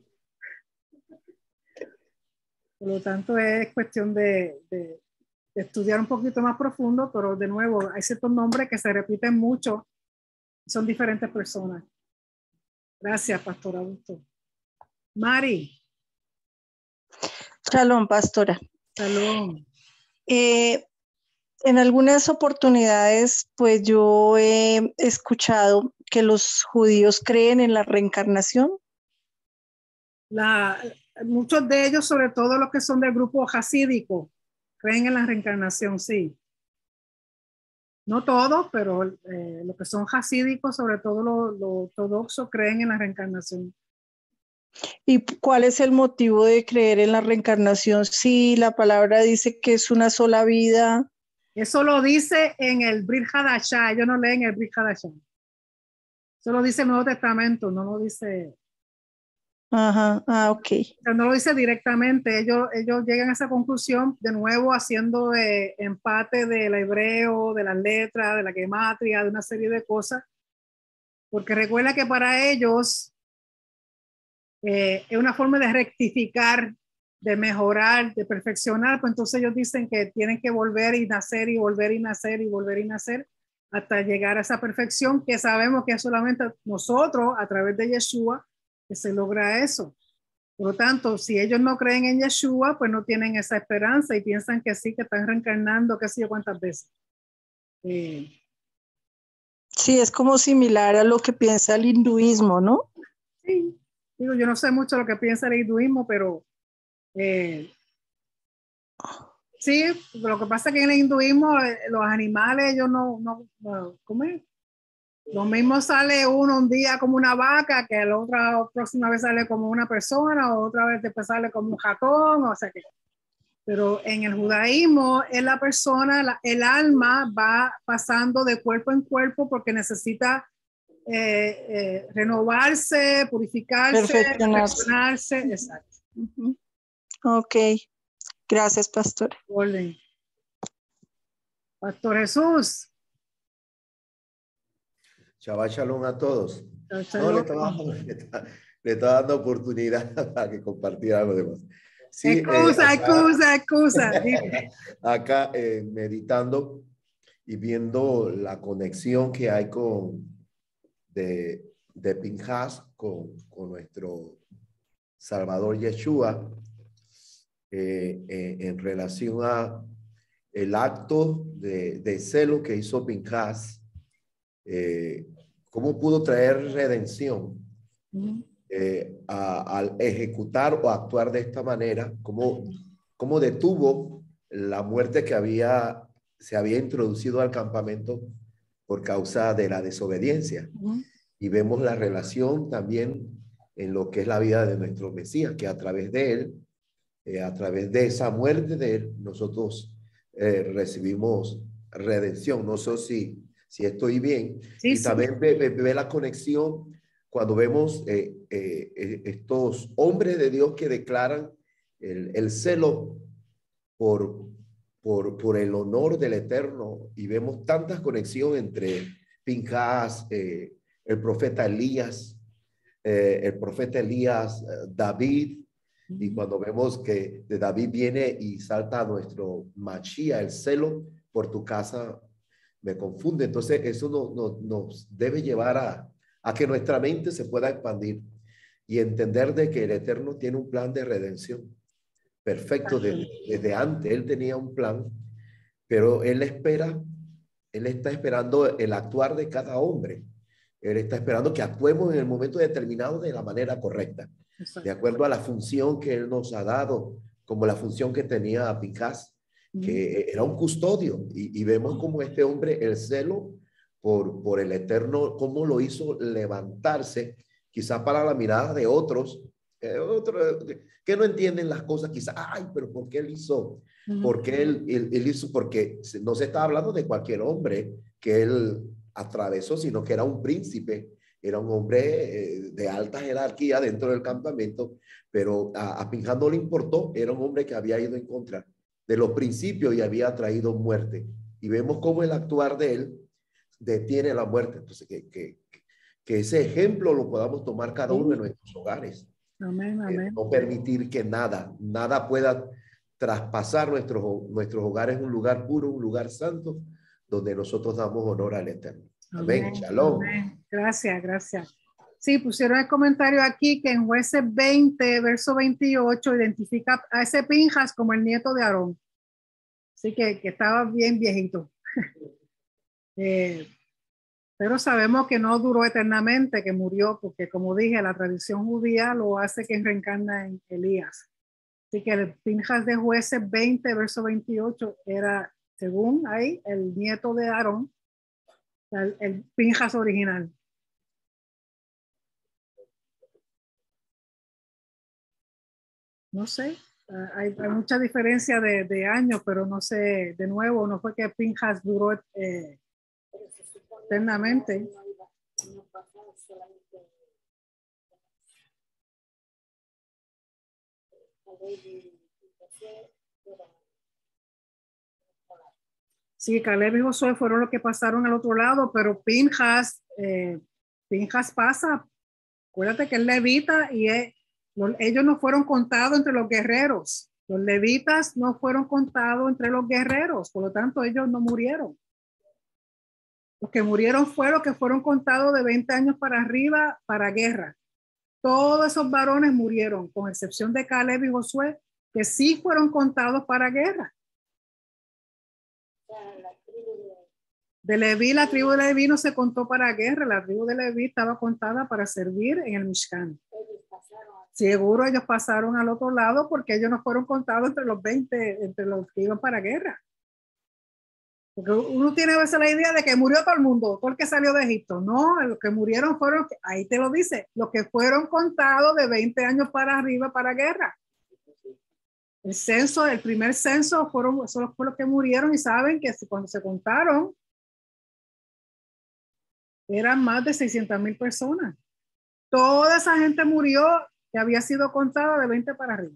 por lo tanto es cuestión de estudiar un poquito más profundo, pero de nuevo, hay ciertos nombres que se repiten mucho, son diferentes personas. Gracias, Pastor Augusto. Mari. Shalom, Pastora. Shalom. En algunas oportunidades, pues yo he escuchado que los judíos creen en la reencarnación. Muchos de ellos, sobre todo los que son del grupo jasídico, creen en la reencarnación, sí. No todos, pero los que son jasídicos, sobre todo los ortodoxos, creen en la reencarnación. ¿Y cuál es el motivo de creer en la reencarnación? Sí, la palabra dice que es una sola vida. Eso lo dice en el Brit Hadashah. Ellos no leen el Brit Hadashah. Eso lo dice el Nuevo Testamento, no lo dice... Ajá, ok. No lo dice directamente. Ellos llegan a esa conclusión de nuevo haciendo empate del hebreo, de las letras, de la gematria, de una serie de cosas. Porque recuerda que para ellos... es una forma de rectificar, de mejorar, de perfeccionar, pues entonces ellos dicen que tienen que volver y nacer y volver y nacer y volver y nacer hasta llegar a esa perfección que sabemos que es solamente nosotros a través de Yeshua que se logra eso. Por lo tanto, si ellos no creen en Yeshua, pues no tienen esa esperanza y piensan que sí, que están reencarnando qué sé yo cuántas veces. Sí, es como similar a lo que piensa el hinduismo, ¿no? Sí. Digo, yo no sé mucho lo que piensa el hinduismo, pero sí, lo que pasa es que en el hinduismo los animales, ellos no comen. Lo mismo sale uno un día como una vaca, que la otra próxima vez sale como una persona, o otra vez después sale como un ratón, o sea que... Pero en el judaísmo es la persona, el alma va pasando de cuerpo en cuerpo porque necesita... renovarse, purificarse, perfeccionarse. Exacto. Uh-huh. Ok, gracias, Pastor. Ole. Pastor Jesús. Shabbat Shalom a todos. Shalom. No, le estaba dando oportunidad para que compartieran los demás. Sí, excusa. Acá meditando y viendo la conexión que hay de Pinjas con nuestro Salvador Yeshua en relación a el acto de celo que hizo Pinjas, cómo pudo traer redención al ejecutar o actuar de esta manera, cómo detuvo la muerte que se había introducido al campamento por causa de la desobediencia. Y vemos la relación también en lo que es la vida de nuestro Mesías, que a través de él, a través de esa muerte de él, nosotros recibimos redención. No sé si estoy bien. Sí, y también sí. Ve la conexión cuando vemos estos hombres de Dios que declaran el celo por el honor del Eterno, y vemos tantas conexiones entre Pinjas, el profeta Elías, David, y cuando vemos que de David viene y salta a nuestro Mashiach, el celo por tu casa me confunde. Entonces eso nos debe llevar a que nuestra mente se pueda expandir y entender de que el Eterno tiene un plan de redención perfecto desde antes. Él tenía un plan, pero él está esperando el actuar de cada hombre. Él está esperando que actuemos en el momento determinado de la manera correcta, de acuerdo a la función que él nos ha dado, como la función que tenía Pinjas, que era un custodio, y vemos como este hombre, el celo por el Eterno, cómo lo hizo levantarse, quizá para la mirada de otros, que no entienden las cosas, quizás, ay, pero ¿por qué él hizo? Porque él hizo, porque no se está hablando de cualquier hombre que él atravesó, sino que era un príncipe, era un hombre de alta jerarquía dentro del campamento, pero a Pinjas no le importó. Era un hombre que había ido en contra de los principios y había traído muerte, y vemos cómo el actuar de él detiene la muerte. Entonces que ese ejemplo lo podamos tomar cada uno de nuestros hogares. Amén, amén. No permitir que nada pueda traspasar nuestros hogares, un lugar puro, un lugar santo, donde nosotros damos honor al Eterno. Amén. Shalom. Amén. Gracias, gracias. Sí, pusieron el comentario aquí que en Jueces 20, verso 28, identifica a ese Pinjas como el nieto de Aarón. Así que estaba bien viejito. Pero sabemos que no duró eternamente, que murió, porque como dije, la tradición judía lo hace que reencarna en Elías. Así que el Pinjas de Jueces 20, verso 28, era, según ahí, el nieto de Aarón, el Pinjas original. No sé, hay mucha diferencia de años, pero no sé, de nuevo, no fue que Pinjas duró eternamente. Sí, Caleb y Josué fueron los que pasaron al otro lado, pero Pinjas pasa. Acuérdate que él levita y ellos no fueron contados entre los guerreros. Los levitas no fueron contados entre los guerreros, por lo tanto ellos no murieron. Los que murieron fueron los que fueron contados de 20 años para arriba para guerra. Todos esos varones murieron, con excepción de Caleb y Josué, que sí fueron contados para guerra. De Leví, la tribu de Leví no se contó para guerra, la tribu de Leví estaba contada para servir en el Mishkan. Seguro ellos pasaron al otro lado porque ellos no fueron contados entre los 20, entre los que iban para guerra. Porque uno tiene a veces la idea de que murió todo el mundo porque salió de Egipto. No, los que murieron fueron, ahí te lo dice, los que fueron contados de 20 años para arriba para guerra. El censo, el primer censo, fueron los que murieron, y saben que cuando se contaron eran más de 600,000 personas. Toda esa gente murió que había sido contada de 20 para arriba.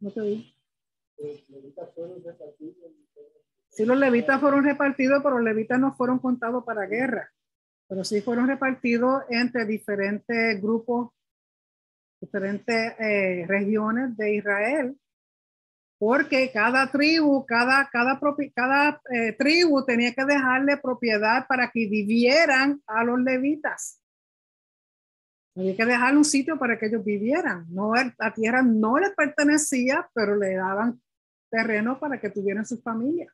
¿No te oí? Sí, los levitas fueron repartidos, pero los levitas no fueron contados para guerra. Pero sí fueron repartidos entre diferentes grupos, diferentes regiones de Israel. Porque cada tribu tenía que dejarle propiedad para que vivieran a los levitas. Había que dejarle un sitio para que ellos vivieran. No, la tierra no les pertenecía, pero le daban terreno para que tuvieran sus familias.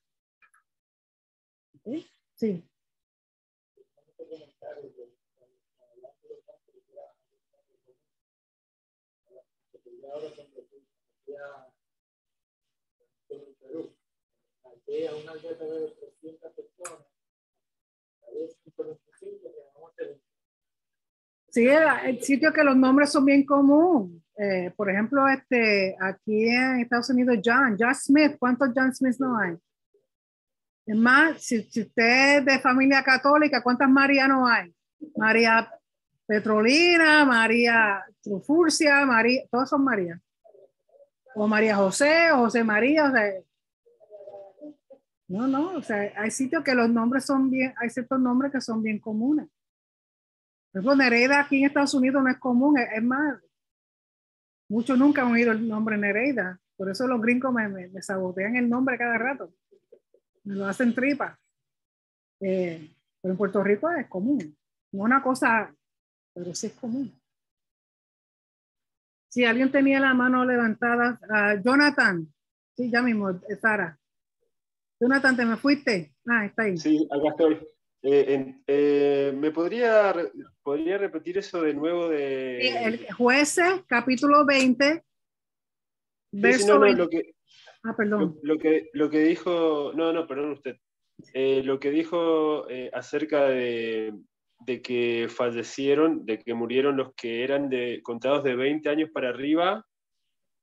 ¿Okay? Sí. Sí, el sitio que los nombres son bien común. Por ejemplo, aquí en Estados Unidos, John Smith. ¿Cuántos John Smith no hay? Es más, si usted es de familia católica, ¿cuántas María no hay? María Petrolina, María Trufurcia, María, todos son María. O María José, o José María, o sea, no, o sea, hay sitios que los nombres son bien, hay ciertos nombres que son bien comunes. Por ejemplo, Nereida aquí en Estados Unidos no es común, es más, muchos nunca han oído el nombre Nereida, por eso los gringos me sabotean el nombre cada rato, me lo hacen tripa. Pero en Puerto Rico es común, no una cosa, pero sí es común. Si alguien tenía la mano levantada, Jonathan, sí, ya mismo, Sara. Jonathan, ¿te me fuiste? Ah, está ahí. Sí, acá estoy. ¿Me podría repetir eso de nuevo? Jueces, capítulo 20, verso 20. Ah, perdón. Lo que dijo, no, perdón usted. Lo que dijo acerca de que fallecieron, de que murieron los que eran contados de 20 años para arriba.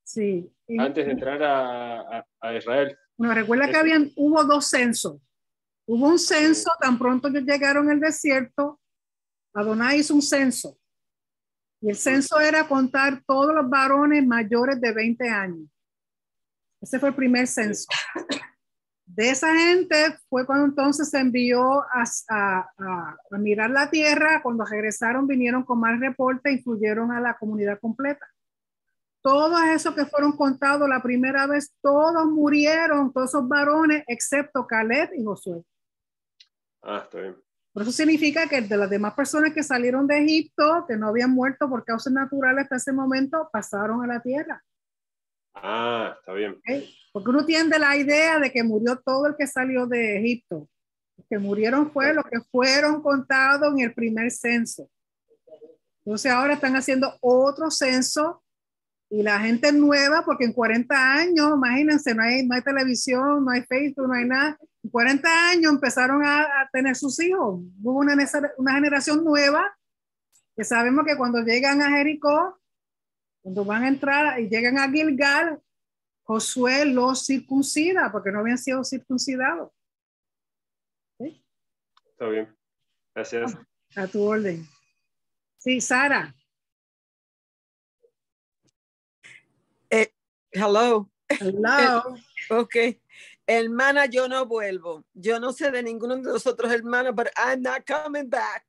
Sí. Antes de entrar a Israel. Bueno, recuerda que hubo dos censos. Hubo un censo, tan pronto que llegaron al desierto, Adonai hizo un censo. Y el censo era contar todos los varones mayores de 20 años. Ese fue el primer censo. de esa gente fue cuando entonces se envió a mirar la tierra. Cuando regresaron, vinieron con más reportes, incluyeron a la comunidad completa. Todos esos que fueron contados la primera vez, todos murieron, todos esos varones, excepto Caleb y Josué. Ah, está bien. Por eso significa que de las demás personas que salieron de Egipto, que no habían muerto por causas naturales hasta ese momento, pasaron a la tierra. Ah, está bien. ¿Okay? Porque uno tiende la idea de que murió todo el que salió de Egipto. Los que murieron fue los que fueron contados en el primer censo. Entonces ahora están haciendo otro censo y la gente nueva, porque en 40 años, imagínense, no hay televisión, no hay Facebook, no hay nada. 40 años empezaron a tener sus hijos. Hubo una generación nueva que sabemos que cuando llegan a Jericó, cuando van a entrar y llegan a Gilgal, Josué los circuncida porque no habían sido circuncidados. ¿Sí? Está bien. Gracias. A tu orden. Sí, Sara. Hello. Hello. Okay. Hermana, yo no vuelvo. Yo no sé de ninguno de los otros hermanos, pero I'm not coming back.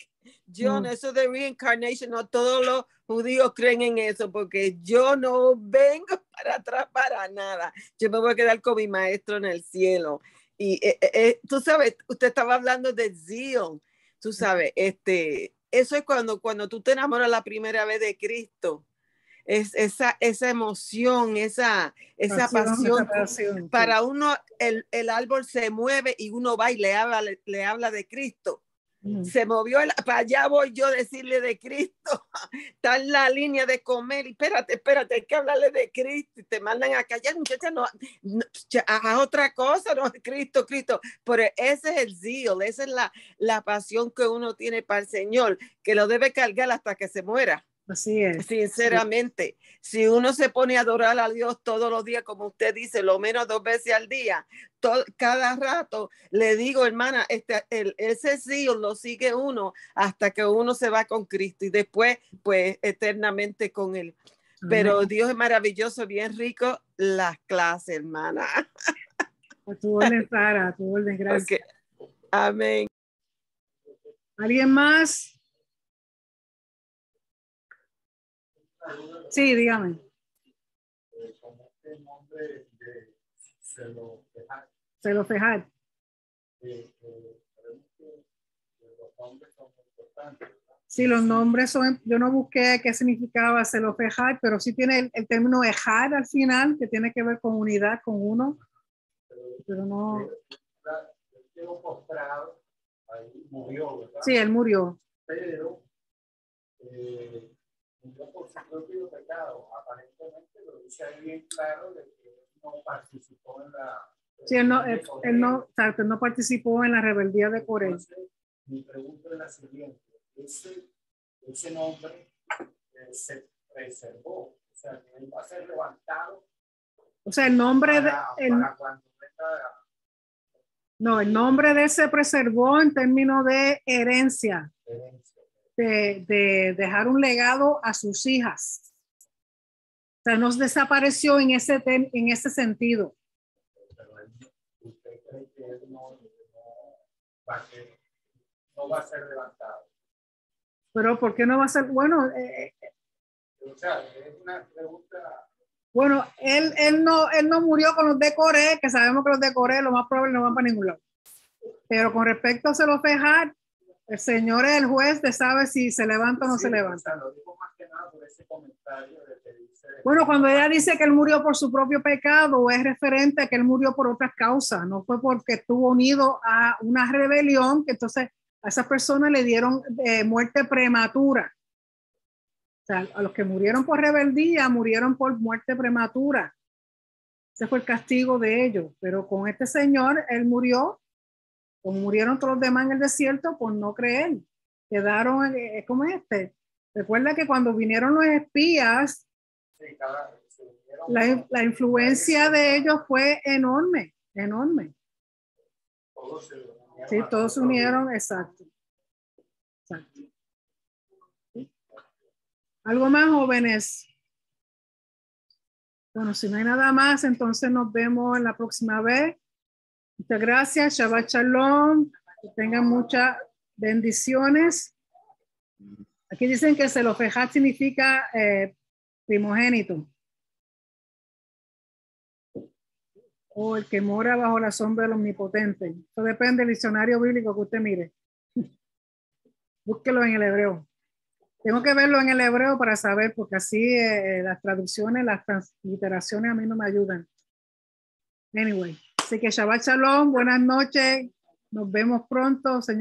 Yo no, eso de reincarnation, no todos los judíos creen en eso, porque yo no vengo para atrás para nada. Yo me voy a quedar con mi maestro en el cielo. Y tú sabes, usted estaba hablando de Zion, tú sabes, eso es cuando tú te enamoras la primera vez de Cristo. Es esa emoción, esa pasión. Para uno el árbol se mueve y uno va y le habla de Cristo. Se movió, para allá voy yo a decirle de Cristo. Está en la línea de comer y espérate, hay que hablarle de Cristo. Te mandan a callar, muchacha, no a otra cosa, no, Cristo. Pero ese es el zeal, esa es la pasión que uno tiene para el Señor, que lo debe cargar hasta que se muera. Así es. Sinceramente, si uno se pone a adorar a Dios todos los días, como usted dice, lo menos 2 veces al día, cada rato, le digo, hermana, ese sí lo sigue uno hasta que uno se va con Cristo y después, pues, eternamente con Él. Pero Dios es maravilloso, bien rico, las clases, hermana. A tu orden, Sara, a tu orden, gracias. Okay. Amén. ¿Alguien más? Sí, dígame. ¿Cómo es el nombre de Zelofejar? Zelofejar. Los nombres son importantes. Sí, los nombres son. Yo no busqué qué significaba Zelofejar, pero sí tiene el término ejar al final, que tiene que ver con unidad, con uno. Pero no. Él quedó postrado, ahí murió, ¿verdad? Sí, él murió. Pero. Por su propio pecado, aparentemente lo dice ahí bien claro de que no participó en la... Sí, él no participó en la rebeldía de Coré. Mi pregunta es la siguiente, ese nombre se preservó, o sea, él va a ser levantado. O sea, el nombre para cuando venga... No, el nombre de él se preservó en términos de herencia. De dejar un legado a sus hijas. O sea, no desapareció en ese sentido. ¿Usted cree que él no va a ser levantado? Pero ¿por qué no va a ser? Bueno, o sea, es una pregunta. Bueno, él no murió con los de Coré, que sabemos que los de Coré lo más probable no van para ningún lado. Pero con respecto a Zelofejar, el Señor es el juez de sabe si se levanta o no se levanta. Lo digo más que nada por ese comentario de que dice, bueno, cuando ella dice que él murió por su propio pecado, es referente a que él murió por otras causas. No fue porque estuvo unido a una rebelión, que entonces a esas personas le dieron muerte prematura. O sea, a los que murieron por rebeldía, murieron por muerte prematura. Ese fue el castigo de ellos. Pero con este señor, él murió. Como murieron todos los demás en el desierto por no creer, quedaron como recuerda que cuando vinieron los espías, sí, la influencia de ellos fue enorme. Todos se unieron, exacto. ¿Sí? ¿Algo más, jóvenes? Bueno, si no hay nada más, entonces nos vemos la próxima vez. Muchas gracias. Shabbat Shalom. Que tengan muchas bendiciones. Aquí dicen que Zelofejar significa primogénito. O el que mora bajo la sombra del omnipotente. Eso depende del diccionario bíblico que usted mire. Búsquelo en el hebreo. Tengo que verlo en el hebreo para saber, porque así las traducciones, las transliteraciones a mí no me ayudan. Anyway, así que Shabbat Shalom, buenas noches, nos vemos pronto, Señor.